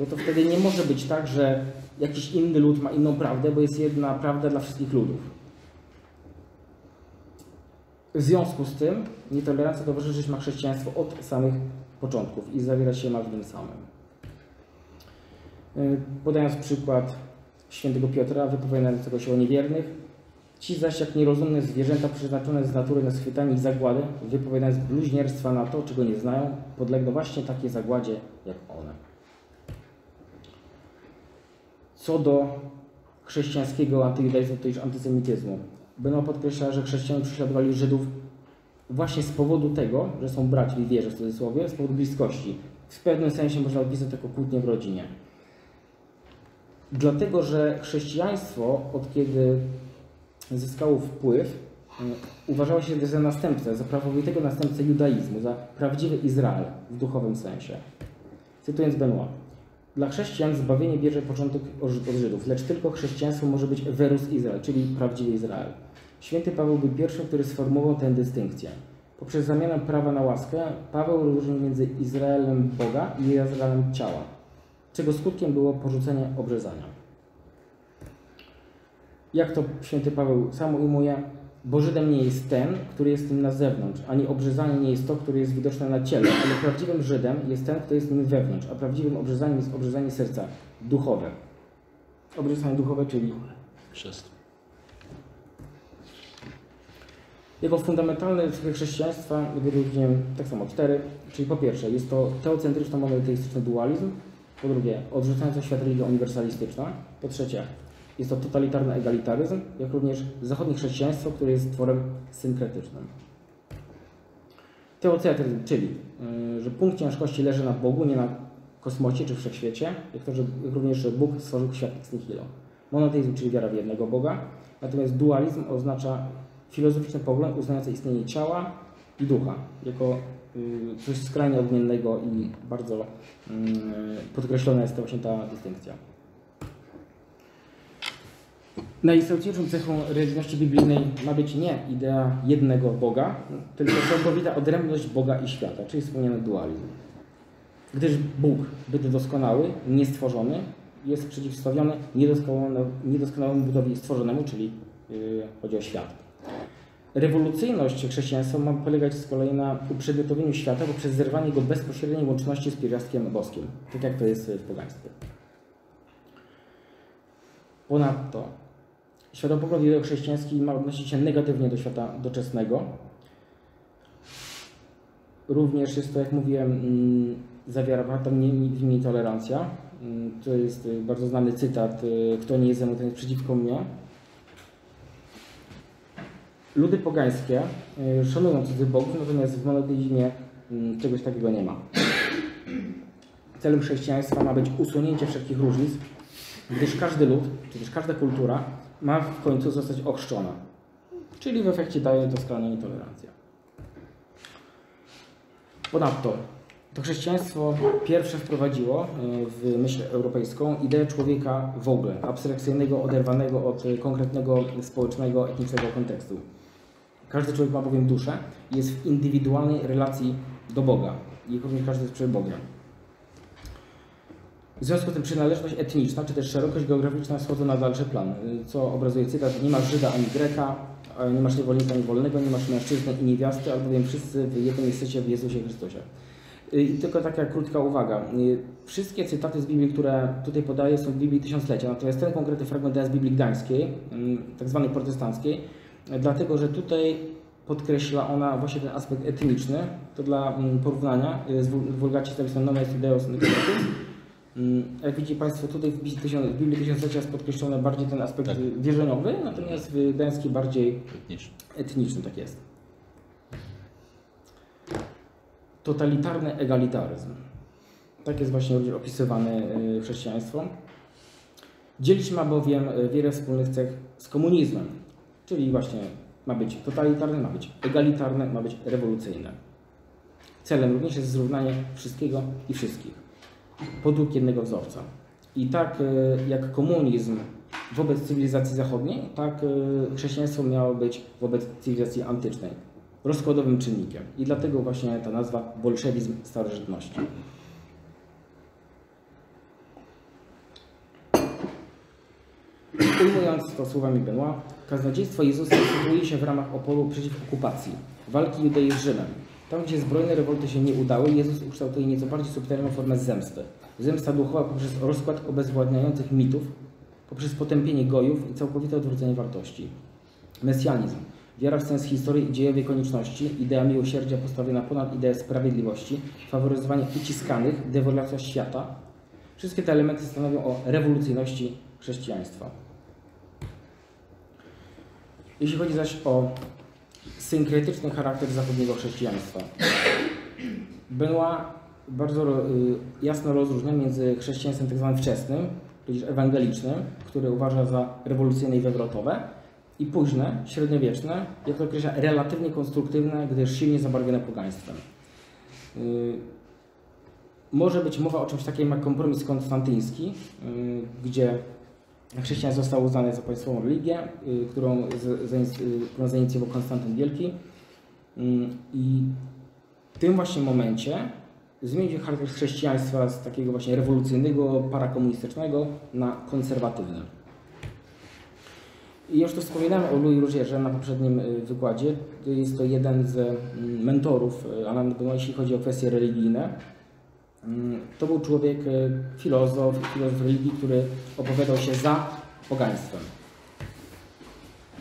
to wtedy nie może być tak, że jakiś inny lud ma inną prawdę, bo jest jedna prawda dla wszystkich ludów. W związku z tym nietolerancja towarzyszyć ma chrześcijaństwo od samych początków i zawiera się ma w tym samym. Podając przykład świętego Piotra, wypowiadającego się o niewiernych, ci zaś jak nierozumne zwierzęta przeznaczone z natury na schwytanie i zagładę, wypowiadając bluźnierstwa na to, czego nie znają, podlegną właśnie takiej zagładzie jak one. Co do chrześcijańskiego antyjudaizmu, to już antysemityzmu. Benoist podkreśla, że chrześcijanie prześladowali Żydów właśnie z powodu tego, że są braćmi w wierze, w cudzysłowie, z powodu bliskości. W pewnym sensie można opisać jako kłótnię w rodzinie. Dlatego, że chrześcijaństwo, od kiedy zyskało wpływ, uważało się za następcę, za prawowitego następcę judaizmu, za prawdziwy Izrael w duchowym sensie. Cytując Benoist: dla chrześcijan zbawienie bierze początek od Żydów, lecz tylko chrześcijaństwo może być verus Izrael, czyli prawdziwy Izrael. Święty Paweł był pierwszym, który sformułował tę dystynkcję. Poprzez zamianę prawa na łaskę Paweł różnił między Izraelem Boga i Izraelem ciała, czego skutkiem było porzucenie obrzezania. Jak to święty Paweł sam ujmuje, bo Żydem nie jest ten, który jest nim na zewnątrz, ani obrzezanie nie jest to, które jest widoczne na ciele, ale prawdziwym Żydem jest ten, kto jest nim wewnątrz, a prawdziwym obrzezaniem jest obrzezanie serca, duchowe. Obrzezanie duchowe, czyli chrzest. Jego fundamentalne cechy chrześcijaństwa wyróżniłem tak samo cztery, czyli po pierwsze jest to teocentryczno-monoteistyczny dualizm, po drugie odrzucająca świat religia uniwersalistyczna, po trzecie jest to totalitarny egalitaryzm, jak również zachodnie chrześcijaństwo, które jest tworem synkretycznym. Teocentryzm, czyli że punkt ciężkości leży na Bogu, nie na kosmosie czy wszechświecie, jak również, że Bóg stworzył świat ex nihilo. Monoteizm, czyli wiara w jednego Boga, natomiast dualizm oznacza filozoficzny pogląd uznający istnienie ciała i ducha jako coś skrajnie odmiennego i bardzo podkreślona jest właśnie ta dystynkcja. Najistotniejszą cechą religijności biblijnej ma być nie idea jednego Boga, tylko całkowita odrębność Boga i świata, czyli wspomniany dualizm. Gdyż Bóg, byt doskonały, niestworzony, jest przeciwstawiony niedoskonałemu bytowi stworzonemu, czyli chodzi o świat. Rewolucyjność chrześcijaństwa ma polegać z kolei na uprzedmiotowieniu świata poprzez zerwanie jego bezpośredniej łączności z pierwiastkiem boskim, tak jak to jest w pogaństwie. Ponadto światopogląd judeo-chrześcijański ma odnosić się negatywnie do świata doczesnego. Również jest to, jak mówiłem, zawiera w nim tolerancja. To jest bardzo znany cytat: kto nie jest ze mną, ten jest przeciwko mnie. Ludy pogańskie szanują cudzych bogów, natomiast w monoteizmie czegoś takiego nie ma. Celem chrześcijaństwa ma być usunięcie wszelkich różnic, gdyż każdy lud, czy też każda kultura ma w końcu zostać ochrzczona. Czyli w efekcie daje to skrajną intolerancję. Ponadto To chrześcijaństwo pierwsze wprowadziło w myśl europejską ideę człowieka w ogóle, abstrakcyjnego, oderwanego od konkretnego społecznego, etnicznego kontekstu. Każdy człowiek ma bowiem duszę i jest w indywidualnej relacji do Boga. I również każdy jest przed Bogiem. W związku z tym przynależność etniczna, czy też szerokość geograficzna schodzą na dalszy plan, co obrazuje cytat: nie masz Żyda ani Greka, nie masz niewolnika ani wolnego, nie masz mężczyzny i niewiasty, albowiem wszyscy w jednym jesteście w Jezusie Chrystusie. I tylko taka krótka uwaga. Wszystkie cytaty z Biblii, które tutaj podaję, są w Biblii Tysiąclecia, natomiast ten konkretny fragment jest z Biblii Gdańskiej, tak zwanej protestanckiej, dlatego że tutaj podkreśla ona właśnie ten aspekt etniczny. To dla porównania z Wulgacie jest napisane Nowa Judeos Nekrotus. Jak widzicie Państwo, tutaj w Biblii Tysiąclecia jest podkreślony bardziej ten aspekt wierzeniowy, natomiast w Gdańskiej bardziej etniczny, tak jest. Totalitarny egalitaryzm. Tak jest właśnie opisywane chrześcijaństwo. Dzielić ma bowiem wiele wspólnych cech z komunizmem, czyli właśnie ma być totalitarny, ma być egalitarny, ma być rewolucyjny. Celem również jest zrównanie wszystkiego i wszystkich podług jednego wzorca. I tak jak komunizm wobec cywilizacji zachodniej, tak chrześcijaństwo miało być wobec cywilizacji antycznej. Rozkładowym czynnikiem. I dlatego właśnie ta nazwa bolszewizm starożytności. Ujmując to słowami Benoist, kaznodziejstwo Jezusa sytuuje się w ramach oporu przeciw okupacji, walki Judei z Rzymem. Tam, gdzie zbrojne rewolty się nie udały, Jezus ukształtuje nieco bardziej subtelną formę zemsty. Zemsta duchowa poprzez rozkład obezwładniających mitów, poprzez potępienie gojów i całkowite odwrócenie wartości. Mesjanizm. Wiara w sens historii i dziejowej konieczności, idea miłosierdzia postawiona ponad ideę sprawiedliwości, faworyzowanie uciskanych, dewaluacja świata. Wszystkie te elementy stanowią o rewolucyjności chrześcijaństwa. Jeśli chodzi zaś o synkretyczny charakter zachodniego chrześcijaństwa, Benoist bardzo jasno rozróżnia między chrześcijaństwem tzw. wczesnym, tudzież ewangelicznym, który uważa za rewolucyjne i wywrotowe, i późne, średniowieczne, jak to określa, relatywnie konstruktywne, gdyż silnie zabarwione pogaństwem. Może być mowa o czymś takim jak kompromis konstantyński, gdzie chrześcijaństwo zostało uznane za państwową religię, którą zainicjował Konstantyn Wielki. I w tym właśnie momencie zmienił się charakter chrześcijaństwa z takiego właśnie rewolucyjnego, parakomunistycznego na konserwatywny. I już tu wspominałem o Louis Rougierze na poprzednim wykładzie. Jest to jeden z mentorów Alain de Benoist, jeśli chodzi o kwestie religijne. To był człowiek, filozof religii, który opowiadał się za pogaństwem.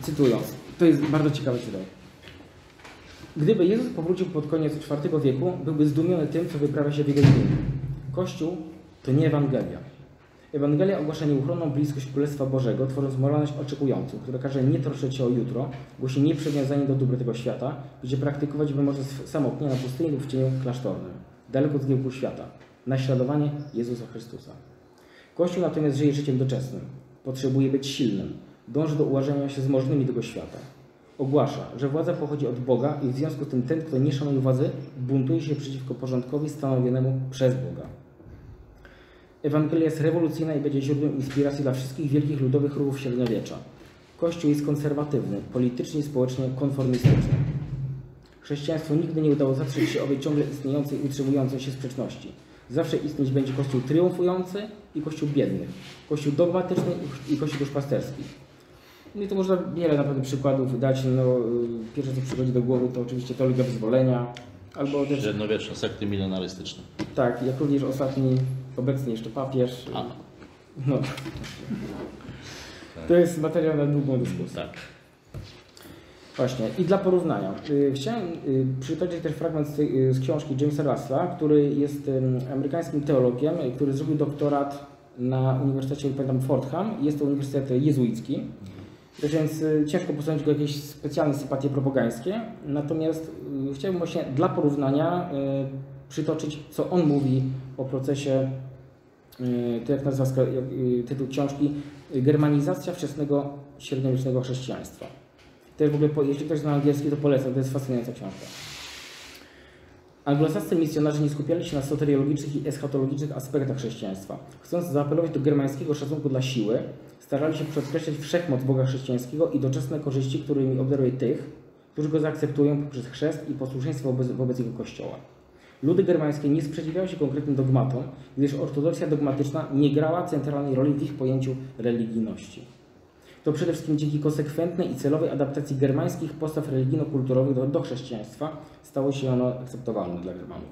Cytując, to jest bardzo ciekawy cytat. Gdyby Jezus powrócił pod koniec IV wieku, byłby zdumiony tym, co wyprawia się w jego imieniu. Kościół to nie Ewangelia. Ewangelia ogłasza nieuchronną bliskość Królestwa Bożego, tworząc moralność oczekującą, która każe nie troszczyć się o jutro, głosi nieprzywiązanie do dóbr tego świata, gdzie praktykować by może samotnie na pustyni lub w cieniu klasztornym, daleko od zgiełku świata, naśladowanie Jezusa Chrystusa. Kościół natomiast żyje życiem doczesnym, potrzebuje być silnym, dąży do ułożenia się z możnymi tego świata. Ogłasza, że władza pochodzi od Boga i w związku z tym ten, kto nie szanuje władzy, buntuje się przeciwko porządkowi stanowionemu przez Boga. Ewangelia jest rewolucyjna i będzie źródłem inspiracji dla wszystkich wielkich ludowych ruchów średniowiecza. Kościół jest konserwatywny, politycznie i społecznie konformistyczny. Chrześcijaństwu nigdy nie udało zatrzeć się owej ciągle istniejącej i utrzymującej się sprzeczności. Zawsze istnieć będzie Kościół triumfujący i Kościół biedny, Kościół dogmatyczny i Kościół duszpasterski. No i to można wiele naprawdę przykładów dać. No, pierwsze co przychodzi do głowy to oczywiście teologia wyzwolenia, albo też średniowieczne sekty milionarystyczne. Tak, jak również ostatni, obecnie jeszcze papież. No. To jest materiał na długą dyskusję. Tak. Właśnie. I dla porównania. Chciałem przytoczyć też fragment z książki Jamesa Russella, który jest amerykańskim teologiem, który zrobił doktorat na Uniwersytecie, pamiętam, Fordham. Jest to uniwersytet jezuicki. Więc ciężko posądzić go jakieś specjalne sympatie propogańskie. Natomiast chciałbym właśnie dla porównania przytoczyć, co on mówi o procesie, to jak nazywa tytuł książki, Germanizacja wczesnego średniowiecznego chrześcijaństwa. Też w ogóle, jeśli ktoś zna angielski, to polecam, to jest fascynująca książka. Anglosascy misjonarze nie skupiali się na soteriologicznych i eschatologicznych aspektach chrześcijaństwa. Chcąc zaapelować do germańskiego szacunku dla siły, starali się podkreślać wszechmoc Boga chrześcijańskiego i doczesne korzyści, którymi obdaruje tych, którzy go zaakceptują poprzez chrzest i posłuszeństwo wobec jego kościoła. Ludy germańskie nie sprzeciwiały się konkretnym dogmatom, gdyż ortodoksja dogmatyczna nie grała centralnej roli w ich pojęciu religijności. To przede wszystkim dzięki konsekwentnej i celowej adaptacji germańskich postaw religijno-kulturowych do chrześcijaństwa stało się ono akceptowalne dla Germanów.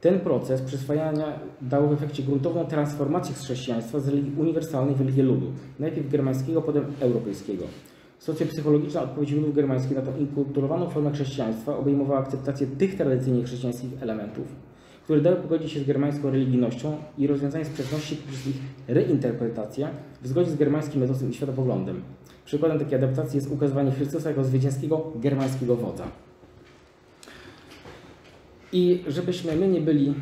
Ten proces przyswajania dał w efekcie gruntowną transformację chrześcijaństwa z religii uniwersalnej w religię ludu, najpierw germańskiego, potem europejskiego. Socjopsychologiczna odpowiedź ludów germańskich na tą inkulturowaną formę chrześcijaństwa obejmowała akceptację tych tradycyjnie chrześcijańskich elementów, które dały pogodzić się z germańską religijnością i rozwiązanie sprzeczności poprzez ich reinterpretację w zgodzie z germańskim metodem i światopoglądem. Przykładem takiej adaptacji jest ukazywanie Chrystusa jako zwycięskiego germańskiego wodza. I żebyśmy my nie byli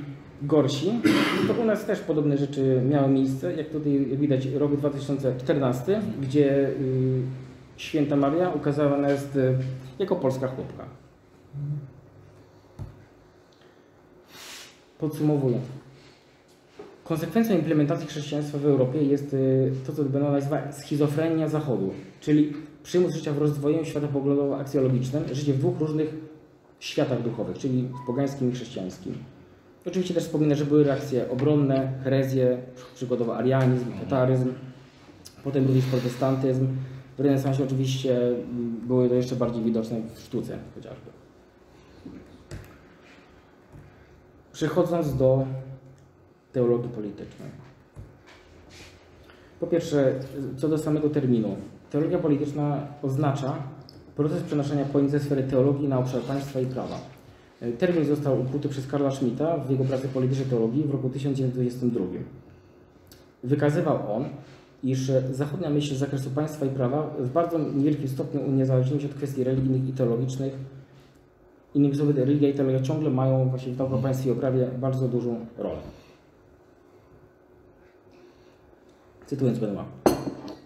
gorsi, to u nas też podobne rzeczy miały miejsce, jak tutaj widać rok 2014, gdzie Święta Maria ukazywana jest jako polska chłopka. Podsumowując, konsekwencją implementacji chrześcijaństwa w Europie jest to, co Benoist nazywa schizofrenia Zachodu, czyli przymus życia w rozdwojeniu światopoglądowo-aksjologicznym, życie w dwóch różnych światach duchowych, czyli pogańskim i chrześcijańskim. Oczywiście też wspomnę, że były reakcje obronne, herezje, przykładowo arianizm, kataryzm, potem również protestantyzm. W renesansie oczywiście były to jeszcze bardziej widoczne w sztuce chociażby. Przechodząc do teologii politycznej. Po pierwsze, co do samego terminu. Teologia polityczna oznacza proces przenoszenia pojęć ze sfery teologii na obszar państwa i prawa. Termin został ukryty przez Karla Schmitta w jego pracy Politycznej teologii w roku 1922. Wykazywał on, iż zachodnia myśl z zakresu państwa i prawa w bardzo niewielkim stopniu uniezależniła się od kwestii religijnych i teologicznych. Innymi słowy, religia i teologia ciągle mają właśnie w nauce o państwie i o prawie bardzo dużą rolę. Cytując Benoist: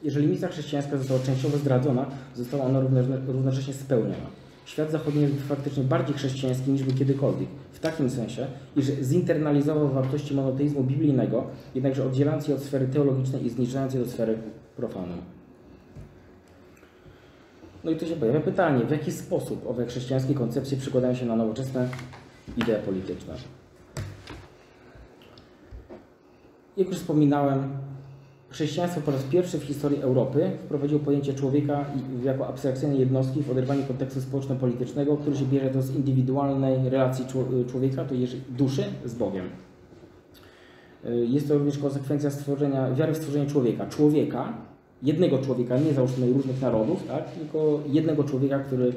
jeżeli misja chrześcijańska została częściowo zdradzona, została ona równocześnie spełniona. Świat zachodni jest faktycznie bardziej chrześcijański niż był kiedykolwiek, w takim sensie, iż zinternalizował wartości monoteizmu biblijnego, jednakże oddzielając je od sfery teologicznej i zniżając je do sfery profanum. No i tu się pojawia pytanie, w jaki sposób owe chrześcijańskie koncepcje przekładają się na nowoczesne idee polityczne. Jak już wspominałem, chrześcijaństwo po raz pierwszy w historii Europy wprowadziło pojęcie człowieka jako abstrakcyjnej jednostki w oderwaniu kontekstu społeczno-politycznego, który się bierze z indywidualnej relacji człowieka, to jest duszy, z Bogiem. Jest to również konsekwencja wiary w stworzenie człowieka. Jednego człowieka, nie załóżmy różnych narodów, tak? Tylko jednego człowieka, który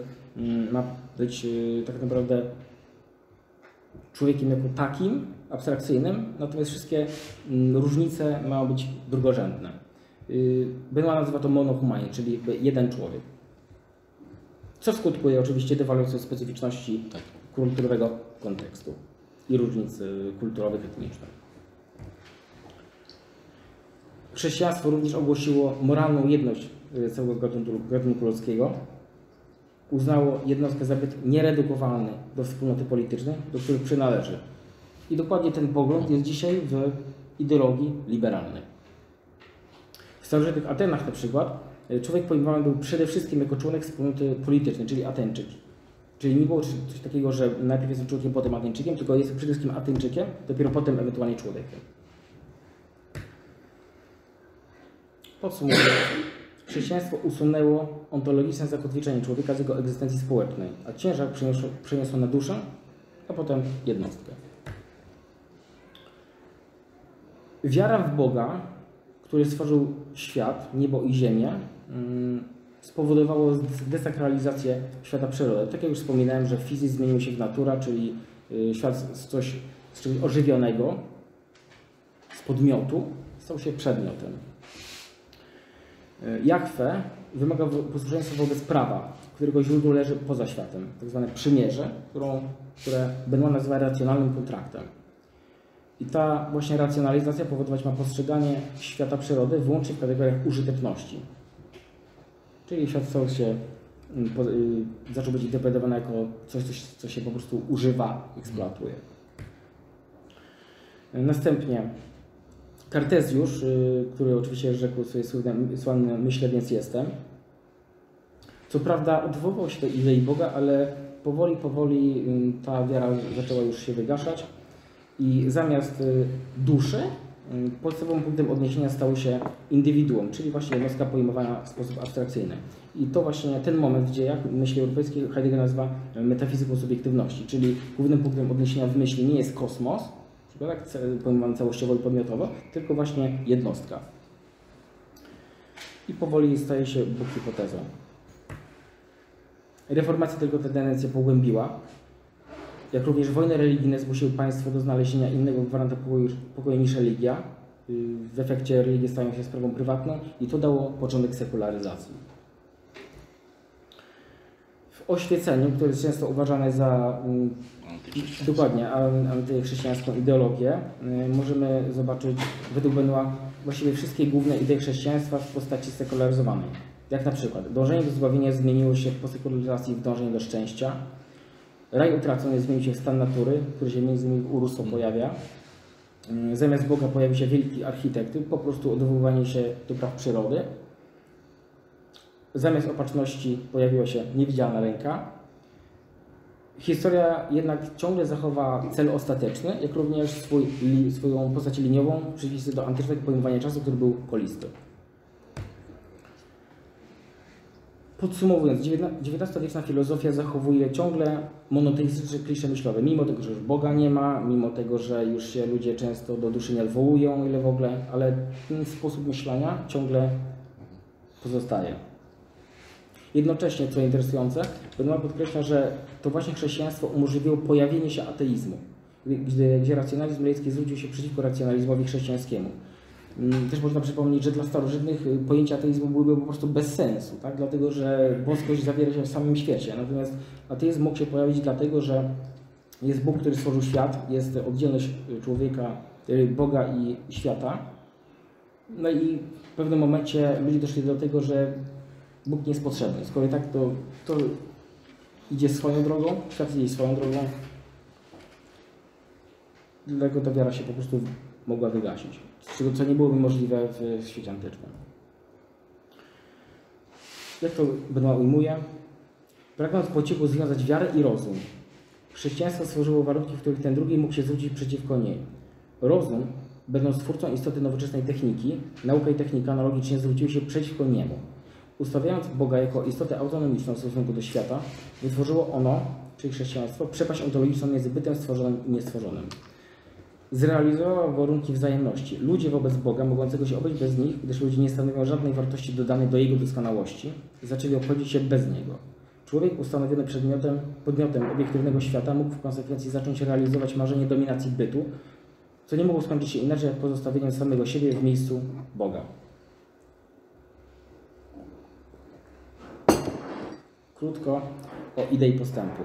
ma być tak naprawdę człowiekiem jako takim, abstrakcyjnym, natomiast wszystkie różnice mają być drugorzędne. Benoist nazywa to monohumanie, czyli jeden człowiek. Co skutkuje oczywiście dewaluacją specyficzności kulturowego kontekstu i różnic kulturowych, etnicznych. Chrześcijaństwo również ogłosiło moralną jedność całego gatunku ludzkiego. Uznało jednostkę za byt nieredukowalny do wspólnoty politycznej, do których przynależy. I dokładnie ten pogląd jest dzisiaj w ideologii liberalnej. W starożytnych Atenach na przykład człowiek pojmowany był przede wszystkim jako członek wspólnoty politycznej, czyli Ateńczyk. Czyli nie było coś takiego, że najpierw jestem człowiekiem, potem Ateńczykiem, tylko jest przede wszystkim Ateńczykiem, dopiero potem ewentualnie człowiekiem. Podsumowując, chrześcijaństwo usunęło ontologiczne zakotwiczenie człowieka z jego egzystencji społecznej, a ciężar przeniosło na duszę, a potem jednostkę. Wiara w Boga, który stworzył świat, niebo i ziemię, spowodowało desakralizację świata przyrody. Tak jak już wspominałem, że fizyzm zmienił się w naturę, czyli świat z czegoś ożywionego, z podmiotu, stał się przedmiotem. Jahwe wymaga posłuszeństwa wobec prawa, którego źródło leży poza światem, tak zwane przymierze, które Benoist nazywa racjonalnym kontraktem. I ta właśnie racjonalizacja powodować ma postrzeganie świata przyrody wyłącznie w kategoriach użyteczności. Czyli świat stał się zaczął być interpretowane jako coś, co się po prostu używa, eksploatuje. Następnie Kartezjusz, który oczywiście rzekł sobie słynne myślę, więc jestem. Co prawda odwoływał się do idei Boga, ale powoli ta wiara zaczęła już się wygaszać i zamiast duszy podstawowym punktem odniesienia stało się indywiduum, czyli właśnie jednostka pojmowana w sposób abstrakcyjny. I to właśnie ten moment w dziejach myśli europejskiej Heidegger nazywa metafizyką subiektywności, czyli głównym punktem odniesienia w myśli nie jest kosmos, tak pojmowany całościowo i podmiotowo, tylko właśnie jednostka. I powoli staje się Bóg hipotezą. Reformacja tylko tę tendencję pogłębiła, jak również wojny religijne zmusiły państwo do znalezienia innego gwaranta pokoju niż religia. W efekcie religie stają się sprawą prywatną i to dało początek sekularyzacji. W oświeceniu, które jest często uważane za dokładnie antychrześcijańską ideologię, możemy zobaczyć według Benoist właściwie wszystkie główne idee chrześcijaństwa w postaci sekularyzowanej. Jak na przykład dążenie do zbawienia zmieniło się po sekularyzacji w dążenie do szczęścia. Raj utracony zmienił się w stan natury, który się między innymi u Russo pojawia. Zamiast Boga pojawi się wielki architekt, po prostu odwoływanie się do praw przyrody. Zamiast opatrzności pojawiła się niewidzialna ręka. Historia jednak ciągle zachowa cel ostateczny, jak również swoją postać liniową, przypisy do antycznego pojmowania czasu, który był kolisty. Podsumowując, XIX-wieczna filozofia zachowuje ciągle monoteistyczne klisze myślowe, mimo tego, że już Boga nie ma, mimo tego, że już się ludzie często do duszy nie odwołują, ile w ogóle, ale ten sposób myślenia ciągle pozostaje. Jednocześnie, co interesujące, Benoist podkreśla, że to właśnie chrześcijaństwo umożliwiło pojawienie się ateizmu, gdzie racjonalizm ludzki zwrócił się przeciwko racjonalizmowi chrześcijańskiemu. Też można przypomnieć, że dla starożytnych pojęcia ateizmu byłyby po prostu bez sensu, tak? Dlatego że boskość zawiera się w samym świecie. Natomiast ateizm mógł się pojawić dlatego, że jest Bóg, który stworzył świat, jest oddzielność człowieka, Boga i świata. No i w pewnym momencie ludzie doszli do tego, że Bóg nie jest potrzebny. Skoro tak, to idzie swoją drogą, świat idzie swoją drogą. Dlatego ta wiara się po prostu mogła wygasić, co nie byłoby możliwe w świecie antycznym. Jak to Benoist ujmuje? Pragnąc po cichu związać wiarę i rozum, chrześcijaństwo stworzyło warunki, w których ten drugi mógł się zwrócić przeciwko niej. Rozum, będąc twórcą istoty nowoczesnej techniki, nauka i technika analogicznie zwróciły się przeciwko niemu. Ustawiając Boga jako istotę autonomiczną w stosunku do świata, wytworzyło ono, czyli chrześcijaństwo, przepaść ontologiczną między bytem stworzonym i niestworzonym. Zrealizowała warunki wzajemności. Ludzie wobec Boga, mogącego się obejść bez nich, gdyż ludzie nie stanowią żadnej wartości dodanej do jego doskonałości, zaczęli obchodzić się bez niego. Człowiek ustanowiony podmiotem obiektywnego świata mógł w konsekwencji zacząć realizować marzenie dominacji bytu, co nie mogło skończyć się inaczej jak pozostawieniem samego siebie w miejscu Boga. Krótko o idei postępu.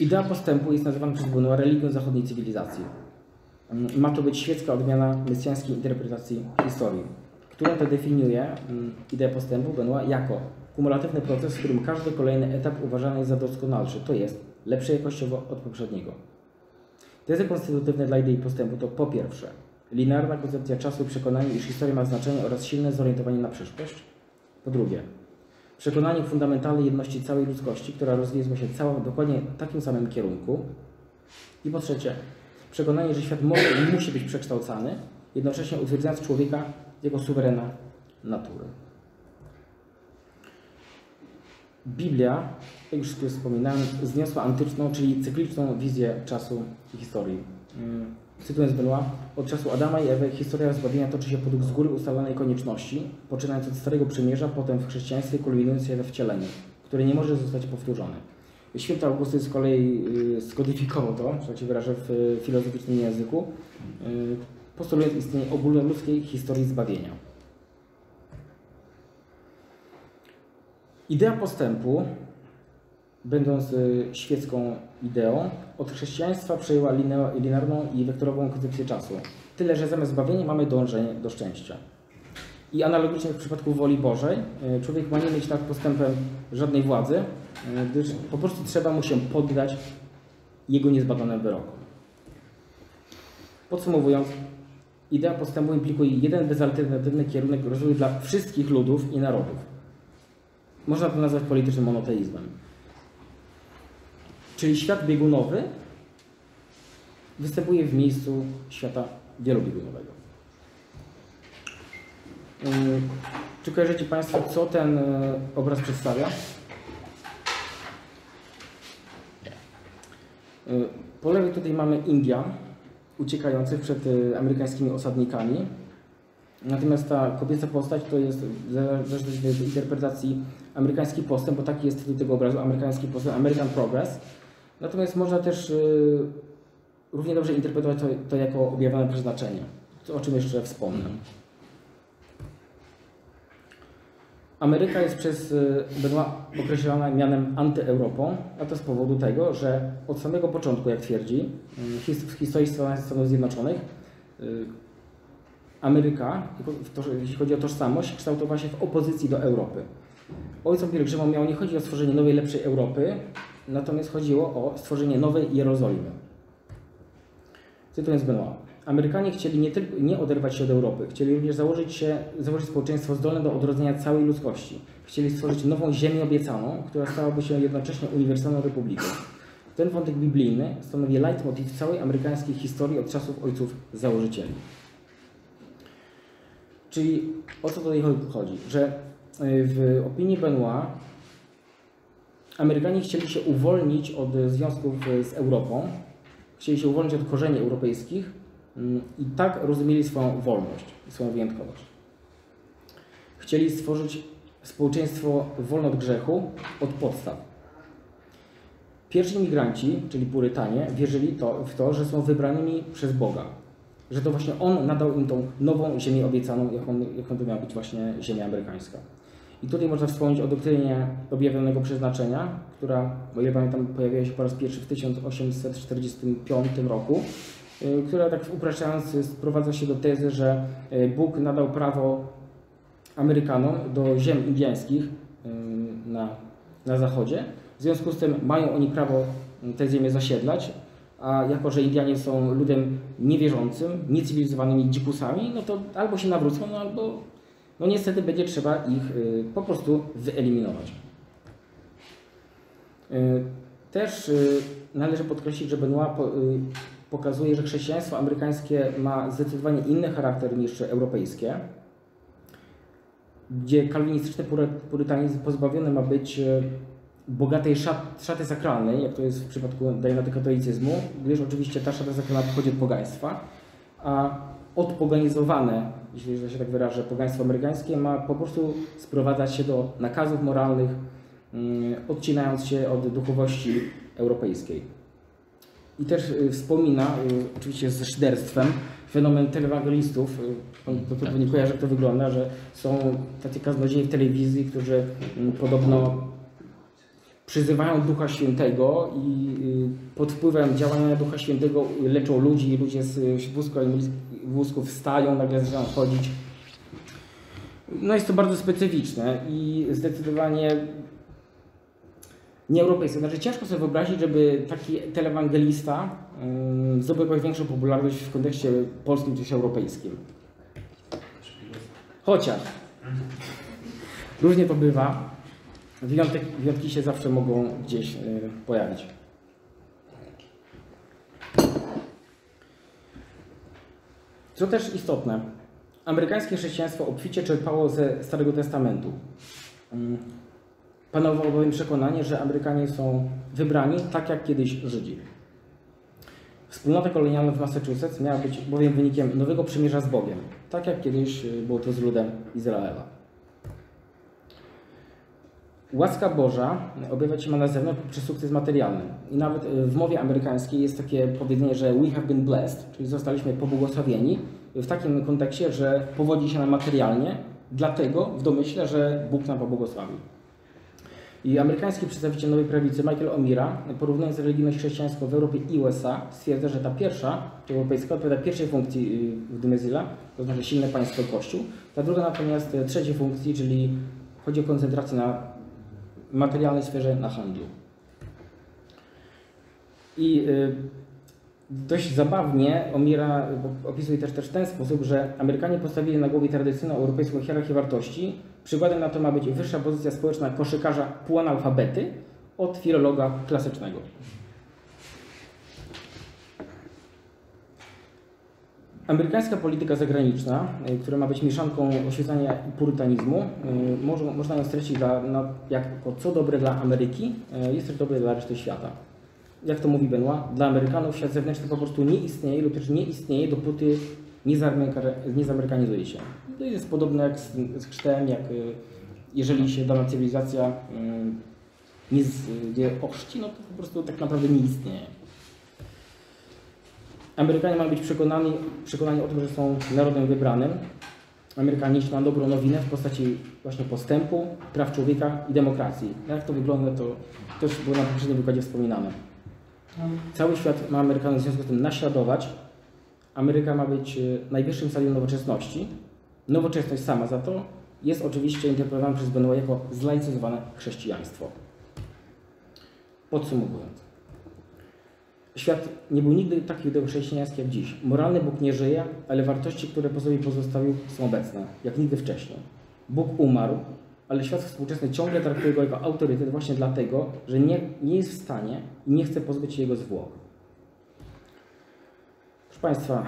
Idea postępu jest nazywana przez Benoist religią zachodniej cywilizacji. Ma to być świecka odmiana mesjańskiej interpretacji historii, którą to definiuje idea postępu Benoist jako kumulatywny proces, w którym każdy kolejny etap uważany jest za doskonalszy, to jest lepszy jakościowo od poprzedniego. Tezy konstytutywne dla idei postępu to po pierwsze linearna koncepcja czasu i przekonanie, iż historia ma znaczenie oraz silne zorientowanie na przyszłość. Po drugie, przekonanie fundamentalnej jedności całej ludzkości, która rozwija się cała w dokładnie takim samym kierunku. I po trzecie, przekonanie, że świat może i musi być przekształcany, jednocześnie utwierdzając człowieka jako suwerena natury. Biblia, jak już wspominałem, zniosła antyczną, czyli cykliczną wizję czasu i historii. Cytując Benoist, od czasu Adama i Ewy historia zbawienia toczy się podług z góry ustalonej konieczności, poczynając od Starego Przymierza, potem w chrześcijaństwie, kulminując się we wcieleniu, które nie może zostać powtórzone. Święty Augustyn z kolei skodyfikował to, jak się wyrażę w filozoficznym języku, postulując istnienie ogólnoludzkiej historii zbawienia. Idea postępu, będąc świecką ideą, od chrześcijaństwa przejęła linearną i wektorową koncepcję czasu. Tyle, że zamiast zbawienia mamy dążenie do szczęścia. I analogicznie jak w przypadku woli Bożej, człowiek ma nie mieć nad postępem żadnej władzy, gdyż po prostu trzeba mu się poddać jego niezbadanym wyrokom. Podsumowując, idea postępu implikuje jeden bezalternatywny kierunek rozwoju dla wszystkich ludów i narodów. Można to nazwać politycznym monoteizmem. Czyli świat biegunowy występuje w miejscu świata wielobiegunowego. Czy kojarzycie Państwo, co ten obraz przedstawia? Po lewej tutaj mamy Indian uciekających przed amerykańskimi osadnikami. Natomiast ta kobieca postać to jest, w zależności od interpretacji, amerykański postęp, bo taki jest tytuł tego obrazu, amerykański postęp, American Progress. Natomiast można też równie dobrze interpretować to jako objawione przeznaczenie, o czym jeszcze wspomnę. Ameryka jest przez Benoista określana mianem antyeuropą, a to z powodu tego, że od samego początku, jak twierdzi, w historii Stanów Zjednoczonych Ameryka, jeśli chodzi o tożsamość, kształtowała się w opozycji do Europy. Ojcom pielgrzymom miało nie chodzić o stworzenie nowej, lepszej Europy, natomiast chodziło o stworzenie nowej Jerozolimy. Cytując Benoista. Amerykanie chcieli nie tylko nie oderwać się od Europy, chcieli również założyć społeczeństwo zdolne do odrodzenia całej ludzkości. Chcieli stworzyć nową ziemię obiecaną, która stałaby się jednocześnie uniwersalną republiką. Ten wątek biblijny stanowi leitmotiv całej amerykańskiej historii od czasów ojców założycieli. Czyli o co tutaj chodzi? Że w opinii Benoist Amerykanie chcieli się uwolnić od związków z Europą, chcieli się uwolnić od korzeni europejskich, i tak rozumieli swoją wolność, swoją wyjątkowość. Chcieli stworzyć społeczeństwo wolne od grzechu, od podstaw. Pierwsi imigranci, czyli purytanie, wierzyli w to, że są wybranymi przez Boga. Że to właśnie On nadał im tą nową ziemię obiecaną, jaką to miała być właśnie ziemia amerykańska. I tutaj można wspomnieć o doktrynie objawionego przeznaczenia, która, o ile pamiętam, pojawiła się po raz pierwszy w 1845 roku. Która, tak upraszczając, sprowadza się do tezy, że Bóg nadał prawo Amerykanom do ziem indiańskich na zachodzie. W związku z tym mają oni prawo te ziemię zasiedlać, a jako że Indianie są ludem niewierzącym, niecywilizowanymi dzikusami, no to albo się nawrócą, no albo no niestety będzie trzeba ich po prostu wyeliminować. Też należy podkreślić, że Benoist pokazuje, że chrześcijaństwo amerykańskie ma zdecydowanie inny charakter niż europejskie, gdzie kalwinistyczny purytanizm pozbawiony ma być bogatej szaty sakralnej, jak to jest w przypadku dogmatu katolicyzmu, gdyż oczywiście ta szata sakralna pochodzi od pogaństwa, a odpoganizowane, jeśli się tak wyrażę, pogaństwo amerykańskie ma po prostu sprowadzać się do nakazów moralnych, odcinając się od duchowości europejskiej. I też wspomina, oczywiście z szyderstwem, fenomen telewangelistów. Pan to pewnie kojarzy, jak to wygląda, że są tacy kaznodziei w telewizji, którzy podobno przyzywają Ducha Świętego i pod wpływem działania Ducha Świętego leczą ludzi. Ludzie z wózków wstają, nagle zaczynają chodzić. No jest to bardzo specyficzne i zdecydowanie nieeuropejskie. Znaczy ciężko sobie wyobrazić, żeby taki telewangelista zdobył jakąś większą popularność w kontekście polskim czy europejskim. Chociaż różnie to bywa, wyjątki się zawsze mogą gdzieś pojawić. Co też istotne, amerykańskie chrześcijaństwo obficie czerpało ze Starego Testamentu. Panowało bowiem przekonanie, że Amerykanie są wybrani tak jak kiedyś Żydzi. Wspólnota kolonialna w Massachusetts miała być bowiem wynikiem nowego przymierza z Bogiem, tak jak kiedyś było to z ludem Izraela. Łaska Boża objawiać się ma na zewnątrz przez sukces materialny. I nawet w mowie amerykańskiej jest takie powiedzenie, że we have been blessed, czyli zostaliśmy pobłogosławieni w takim kontekście, że powodzi się nam materialnie, dlatego w domyśle, że Bóg nam pobłogosławił. I amerykański przedstawiciel Nowej Prawicy Michael O'Meara, porównując religijność chrześcijańską w Europie i USA, stwierdza, że ta pierwsza, europejska, odpowiada pierwszej funkcji Dumezila, to znaczy silne państwo Kościół, Ta druga natomiast trzeciej funkcji, czyli chodzi o koncentrację na materialnej sferze, na handlu. I dość zabawnie O'Meara opisuje też w ten sposób, że Amerykanie postawili na głowie tradycyjną europejską hierarchię wartości. Przykładem na to ma być wyższa pozycja społeczna koszykarza półanalfabety od filologa klasycznego. Amerykańska polityka zagraniczna, która ma być mieszanką oświecenia i purytanizmu, można ją streścić jako co dobre dla Ameryki, jest też dobre dla reszty świata. Jak to mówi Benoist, dla Amerykanów świat zewnętrzny po prostu nie istnieje lub też nie istnieje, dopóty nie zamerykanizuje się. To jest podobne jak z chrztem, jak jeżeli się dana cywilizacja nie ochrzci, no to po prostu tak naprawdę nie istnieje. Amerykanie mają być przekonani o tym, że są narodem wybranym. Amerykanie liczą na dobrą nowinę w postaci właśnie postępu, praw człowieka i demokracji. Jak to wygląda, to też było na poprzednim wykładzie wspominane. Cały świat ma Amerykanów w związku z tym naśladować. Ameryka ma być najwyższym stadium nowoczesności. Nowoczesność sama za to jest oczywiście interpretowana przez Benoist jako zlaicyzowane chrześcijaństwo. Podsumowując. Świat nie był nigdy tak judeo-chrześcijański jak dziś. Moralny Bóg nie żyje, ale wartości, które po sobie pozostawił, są obecne, jak nigdy wcześniej. Bóg umarł, ale świat współczesny ciągle traktuje go jako autorytet właśnie dlatego, że nie jest w stanie i nie chce pozbyć się jego zwłok. Proszę Państwa,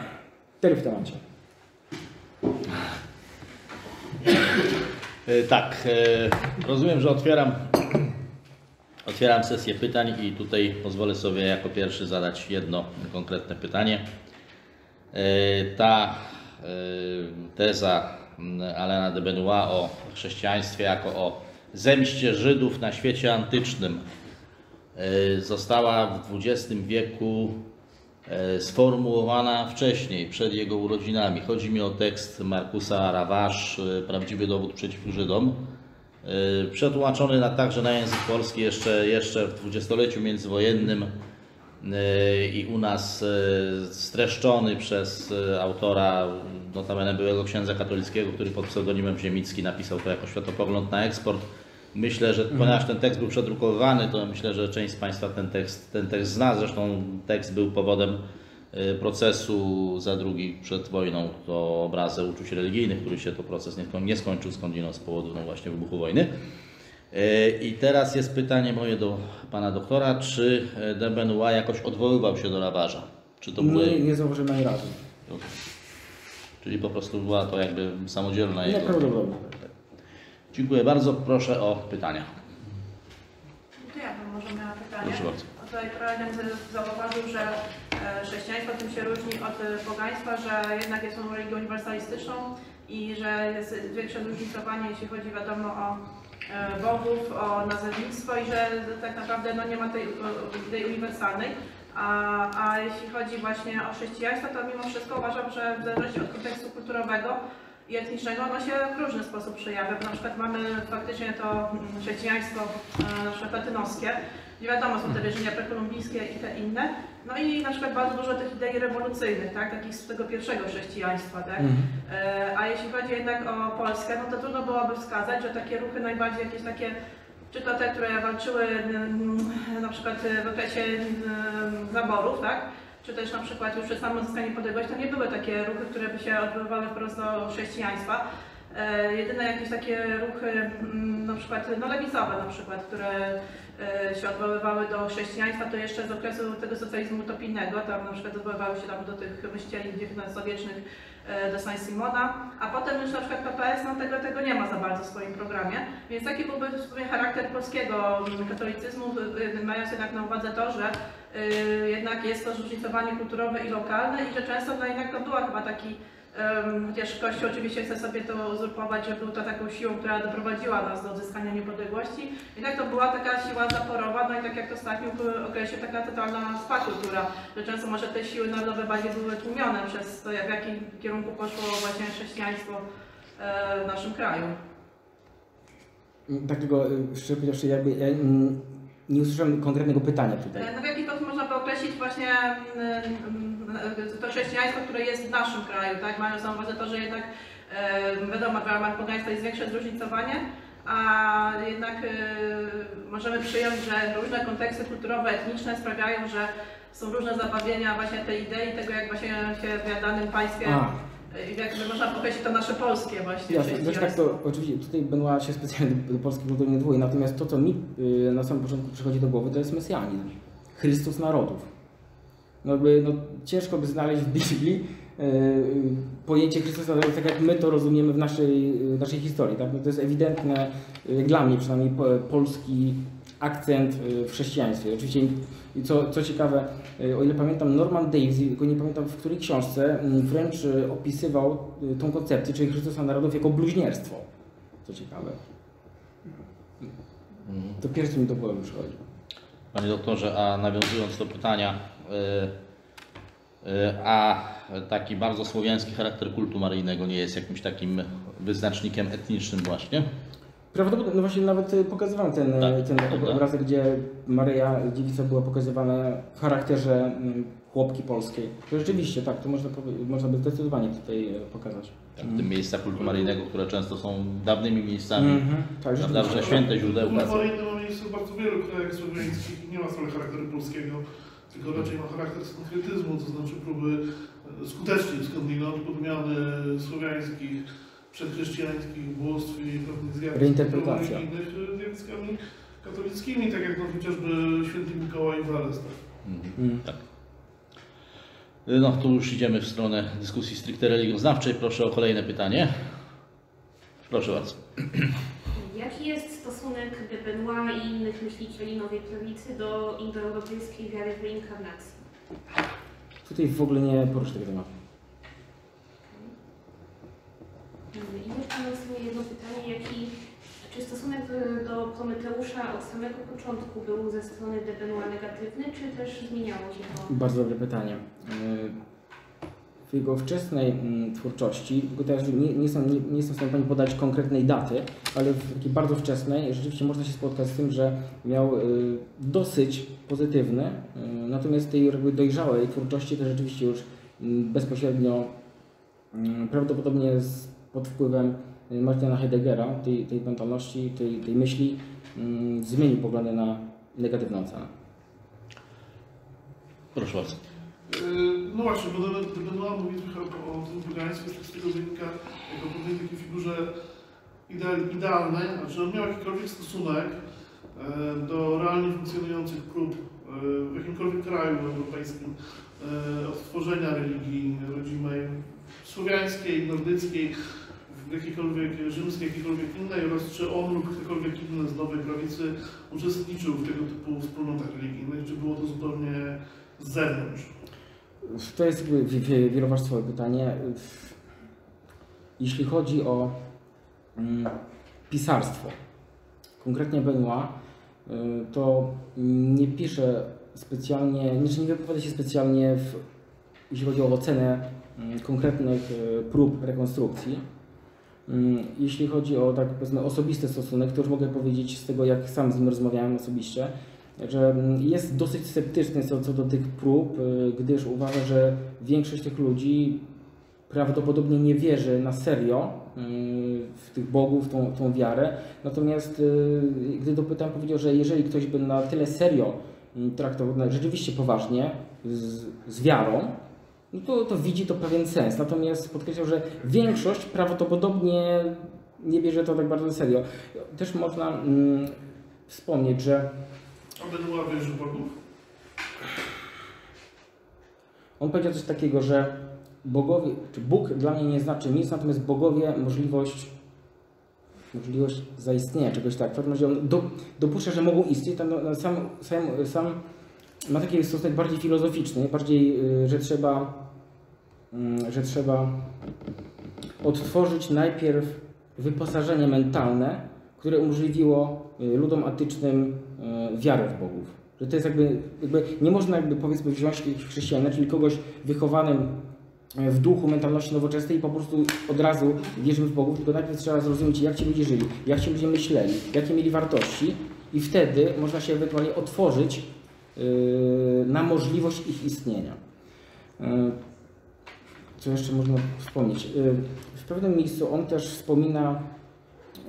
tyle w temacie. Tak, rozumiem, że Otwieram sesję pytań i tutaj pozwolę sobie jako pierwszy zadać jedno konkretne pytanie. Ta teza Alaina de Benoist o chrześcijaństwie jako o zemście Żydów na świecie antycznym została w XX wieku sformułowana wcześniej, przed jego urodzinami. Chodzi mi o tekst Marcusa Ravage, Prawdziwy dowód przeciw Żydom, przetłumaczony także na język polski jeszcze w dwudziestoleciu międzywojennym i u nas streszczony przez autora, notabene byłego księdza katolickiego, który pod pseudonimem Ziemicki napisał to jako światopogląd na eksport. Myślę, że ponieważ ten tekst był przedrukowany, to myślę, że część z Państwa ten tekst zna. Zresztą tekst był powodem procesu za II przed wojną to obrazę uczuć religijnych, który się to proces nie skończył skądinąd z powodu właśnie wybuchu wojny. I teraz jest pytanie moje do pana doktora, czy de Benoist jakoś odwoływał się do Ravage'a? Czy to były... Nie zauważyłem ani razu. Czyli po prostu była to jakby samodzielna jego... Prawdopodobnie. Dziękuję bardzo, proszę o pytania. Ja bym może miała pytanie. Proszę bardzo. Tutaj prezydent zauważył, że chrześcijaństwo tym się różni od pogaństwa, że jednak jest on religią uniwersalistyczną i że jest większe różnicowanie, jeśli chodzi wiadomo o bogów, o nazewnictwo i że tak naprawdę no, nie ma tej uniwersalnej. A jeśli chodzi właśnie o chrześcijaństwo, to mimo wszystko uważam, że w zależności od kontekstu kulturowego i etnicznego ono się w różny sposób przejawia. Na przykład mamy faktycznie to chrześcijaństwo na przykład latynoskie, nie wiadomo, są te wierzenia prekolumbijskie i te inne. No i na przykład bardzo dużo tych idei rewolucyjnych, tak? Takich z tego pierwszego chrześcijaństwa. Tak? A jeśli chodzi jednak o Polskę, no to trudno byłoby wskazać, że takie ruchy najbardziej jakieś takie, czy to te, które walczyły na przykład w okresie zaborów, tak? Czy też na przykład już przed samym odzyskaniem niepodległości, to nie były takie ruchy, które by się odbywały wprost do chrześcijaństwa. Jedyne jakieś takie ruchy, na przykład no, lewicowe, na przykład, które się odwoływały do chrześcijaństwa, to jeszcze z okresu tego socjalizmu utopijnego, tam na przykład odwoływały się tam do tych myślicieli XIX-wiecznych, do Saint-Simona, a potem już na przykład PPS no, tego nie ma za bardzo w swoim programie. Więc taki byłby w sumie charakter polskiego katolicyzmu, mając jednak na uwadze to, że jednak jest to zróżnicowanie kulturowe i lokalne i że często no, jednak to była chyba taki, chociaż Kościół oczywiście chce sobie to uzurpować, że był to taką siłą, która doprowadziła nas do odzyskania niepodległości. Jednak to była taka siła zaporowa, no i tak jak to w ostatnim okresie, taka totalna zła kultura, że często może te siły narodowe bardziej były tłumione przez to, w jakim kierunku poszło właśnie chrześcijaństwo w naszym kraju. Tak tylko, szczerze powiedziawszy, jakby nie usłyszałem konkretnego pytania tutaj. No w jaki sposób można by określić właśnie to chrześcijaństwo, które jest w naszym kraju, tak? Mając na uwadze to, że jednak Wiadomo, w ramach pogaństwa jest większe zróżnicowanie, a jednak możemy przyjąć, że różne konteksty kulturowe, etniczne sprawiają, że są różne zabawienia właśnie tej idei, tego jak właśnie się w danym państwie, jakby można określić to nasze polskie właśnie. Jasne, też tak to oczywiście, tutaj Benoist się specjalnie do polskiej kultury nie dwoi, natomiast to co mi na samym początku przychodzi do głowy to jest mesjanizm, Chrystus narodów. No, ciężko by znaleźć w Biblii pojęcie Chrystusa tak jak my to rozumiemy w naszej historii. Tak? No to jest ewidentne, dla mnie przynajmniej, polski akcent w chrześcijaństwie. Oczywiście, co ciekawe, o ile pamiętam, Norman Davies, tylko nie pamiętam w której książce, wręcz opisywał tą koncepcję, czyli Chrystusa Narodów, jako bluźnierstwo. Co ciekawe. To pierwszy mi do głowy przychodzi. Panie doktorze, a nawiązując do pytania, a taki bardzo słowiański charakter kultu maryjnego nie jest jakimś takim wyznacznikiem etnicznym właśnie? Prawdopodobnie, no właśnie nawet pokazywałem ten obrazek, gdzie Maryja Dziewica była pokazywana w charakterze chłopki polskiej. To rzeczywiście tak, to można by zdecydowanie tutaj pokazać. Tak, w tym miejscach kultu maryjnego, które często są dawnymi miejscami, tak, że święte źródełka. Kult maryjny ma miejsce w bardzo wielu krajach słowiańskich i nie ma stale charakteru polskiego. Tylko raczej ma charakter synkretyzmu, to znaczy próby skutecznej skądinąd podmiany słowiańskich, przedchrześcijańskich bóstw i pewnych zjawisk innych zjawiskami katolickimi, tak jak no, chociażby święty Mikołaj i Walesta. Tak. No tu już idziemy w stronę dyskusji stricte religioznawczej. Proszę o kolejne pytanie. Proszę bardzo. Jaki jest stosunek Benoist i innych myślicieli Nowej Prawicy do indoeuropejskiej wiary w reinkarnacji? Tutaj w ogóle nie poruszę tego tematu. I jeszcze mam sobie jedno pytanie, czy stosunek do Prometeusza od samego początku był ze strony de Benoist negatywny, czy też zmieniało się to? Bardzo dobre pytanie. W jego wczesnej twórczości, bo teraz nie jestem w stanie Pani podać konkretnej daty, ale w takiej bardzo wczesnej rzeczywiście można się spotkać z tym, że miał dosyć pozytywne, natomiast tej jakby dojrzałej twórczości to rzeczywiście już bezpośrednio prawdopodobnie pod wpływem Martina Heideggera, tej mentalności, tej myśli, zmienił poglądy na negatywną ocenę. Proszę bardzo. No właśnie, bo Benoist mówi trochę o tym pogaństwie, z tego wynika jako o tej takiej figurze idealnej, znaczy on miał jakikolwiek stosunek do realnie funkcjonujących prób w jakimkolwiek kraju europejskim odtworzenia religii rodzimej, słowiańskiej, nordyckiej, jakiejkolwiek rzymskiej, jakiejkolwiek innej, oraz czy on lub ktokolwiek inny z Nowej Prawicy uczestniczył w tego typu wspólnotach religijnych, czy było to zupełnie z zewnątrz? To jest wielowarstwowe pytanie. Jeśli chodzi o pisarstwo, konkretnie Benoist, to nie pisze specjalnie, nie wypowiada się specjalnie, jeśli chodzi o ocenę konkretnych prób rekonstrukcji. Jeśli chodzi o tak powiedzmy osobisty stosunek, to już mogę powiedzieć z tego, jak sam z nim rozmawiałem osobiście, że jest dosyć sceptyczny co do tych prób, gdyż uważa, że większość tych ludzi prawdopodobnie nie wierzy na serio w tych bogów, tą wiarę. Natomiast gdy dopytałem, powiedział, że jeżeli ktoś by na tyle serio traktował, rzeczywiście poważnie, z wiarą, no to widzi to pewien sens. Natomiast podkreślał, że większość prawdopodobnie nie bierze to tak bardzo serio. Też można wspomnieć, że Benoist wierzy w bogów? On powiedział coś takiego, że bogowie, czy Bóg dla mnie nie znaczy nic, natomiast bogowie możliwość zaistnienia czegoś tak. W każdym razie on dopuszcza, że mogą istnieć, tam sam ma taki stosunek bardziej filozoficzny, bardziej, że trzeba odtworzyć najpierw wyposażenie mentalne, które umożliwiło ludom antycznym wiarę w bogów. Że to jest jakby nie można powiedzmy wziąć chrześcijanina, czyli kogoś wychowanym w duchu mentalności nowoczesnej i po prostu od razu wierzymy w bogów, tylko najpierw trzeba zrozumieć, jak ci ludzie żyli, jak ci ludzie myśleli, jakie mieli wartości i wtedy można się ewentualnie otworzyć na możliwość ich istnienia. co jeszcze można wspomnieć? W pewnym miejscu on też wspomina,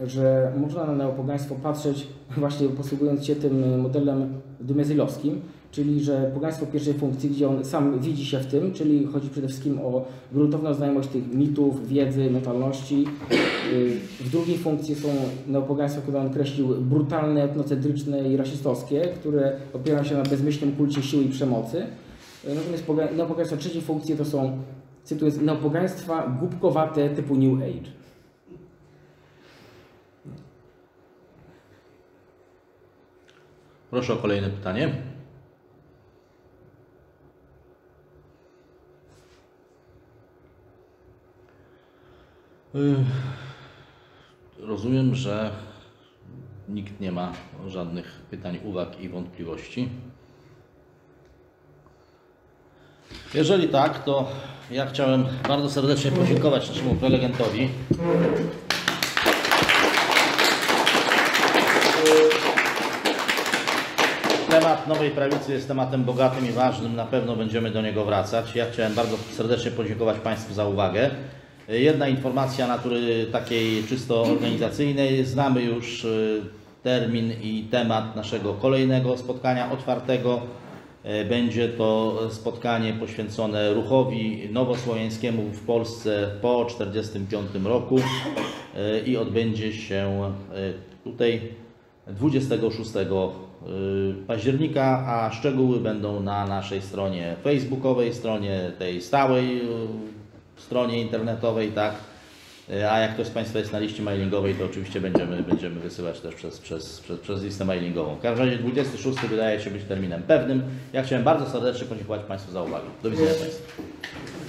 że można na neopogaństwo patrzeć właśnie posługując się tym modelem dumézilowskim, czyli że pogaństwo pierwszej funkcji, gdzie on sam widzi się w tym, czyli chodzi przede wszystkim o gruntowną znajomość tych mitów, wiedzy, mentalności. W drugiej funkcji są neopogaństwa, które on określił, brutalne, etnocentryczne i rasistowskie, które opierają się na bezmyślnym kulcie siły i przemocy. Natomiast neopogaństwa trzeciej funkcji to są, cytuję, neopogaństwa głupkowate typu New Age. Proszę o kolejne pytanie. Rozumiem, że nikt nie ma żadnych pytań, uwag i wątpliwości. Jeżeli tak, to ja chciałem bardzo serdecznie podziękować naszemu prelegentowi. Temat Nowej Prawicy jest tematem bogatym i ważnym, na pewno będziemy do niego wracać. Ja chciałem bardzo serdecznie podziękować Państwu za uwagę. Jedna informacja natury takiej czysto organizacyjnej. Znamy już termin i temat naszego kolejnego spotkania otwartego. Będzie to spotkanie poświęcone ruchowi nowosłowiańskiemu w Polsce po 1945 roku i odbędzie się tutaj 26 października, a szczegóły będą na naszej stronie facebookowej, stronie tej stałej, stronie internetowej, tak. A jak ktoś z Państwa jest na liście mailingowej, to oczywiście będziemy wysyłać też przez listę mailingową. W każdym razie 26 wydaje się być terminem pewnym. Ja chciałem bardzo serdecznie podziękować Państwu za uwagę. Do widzenia Państwu.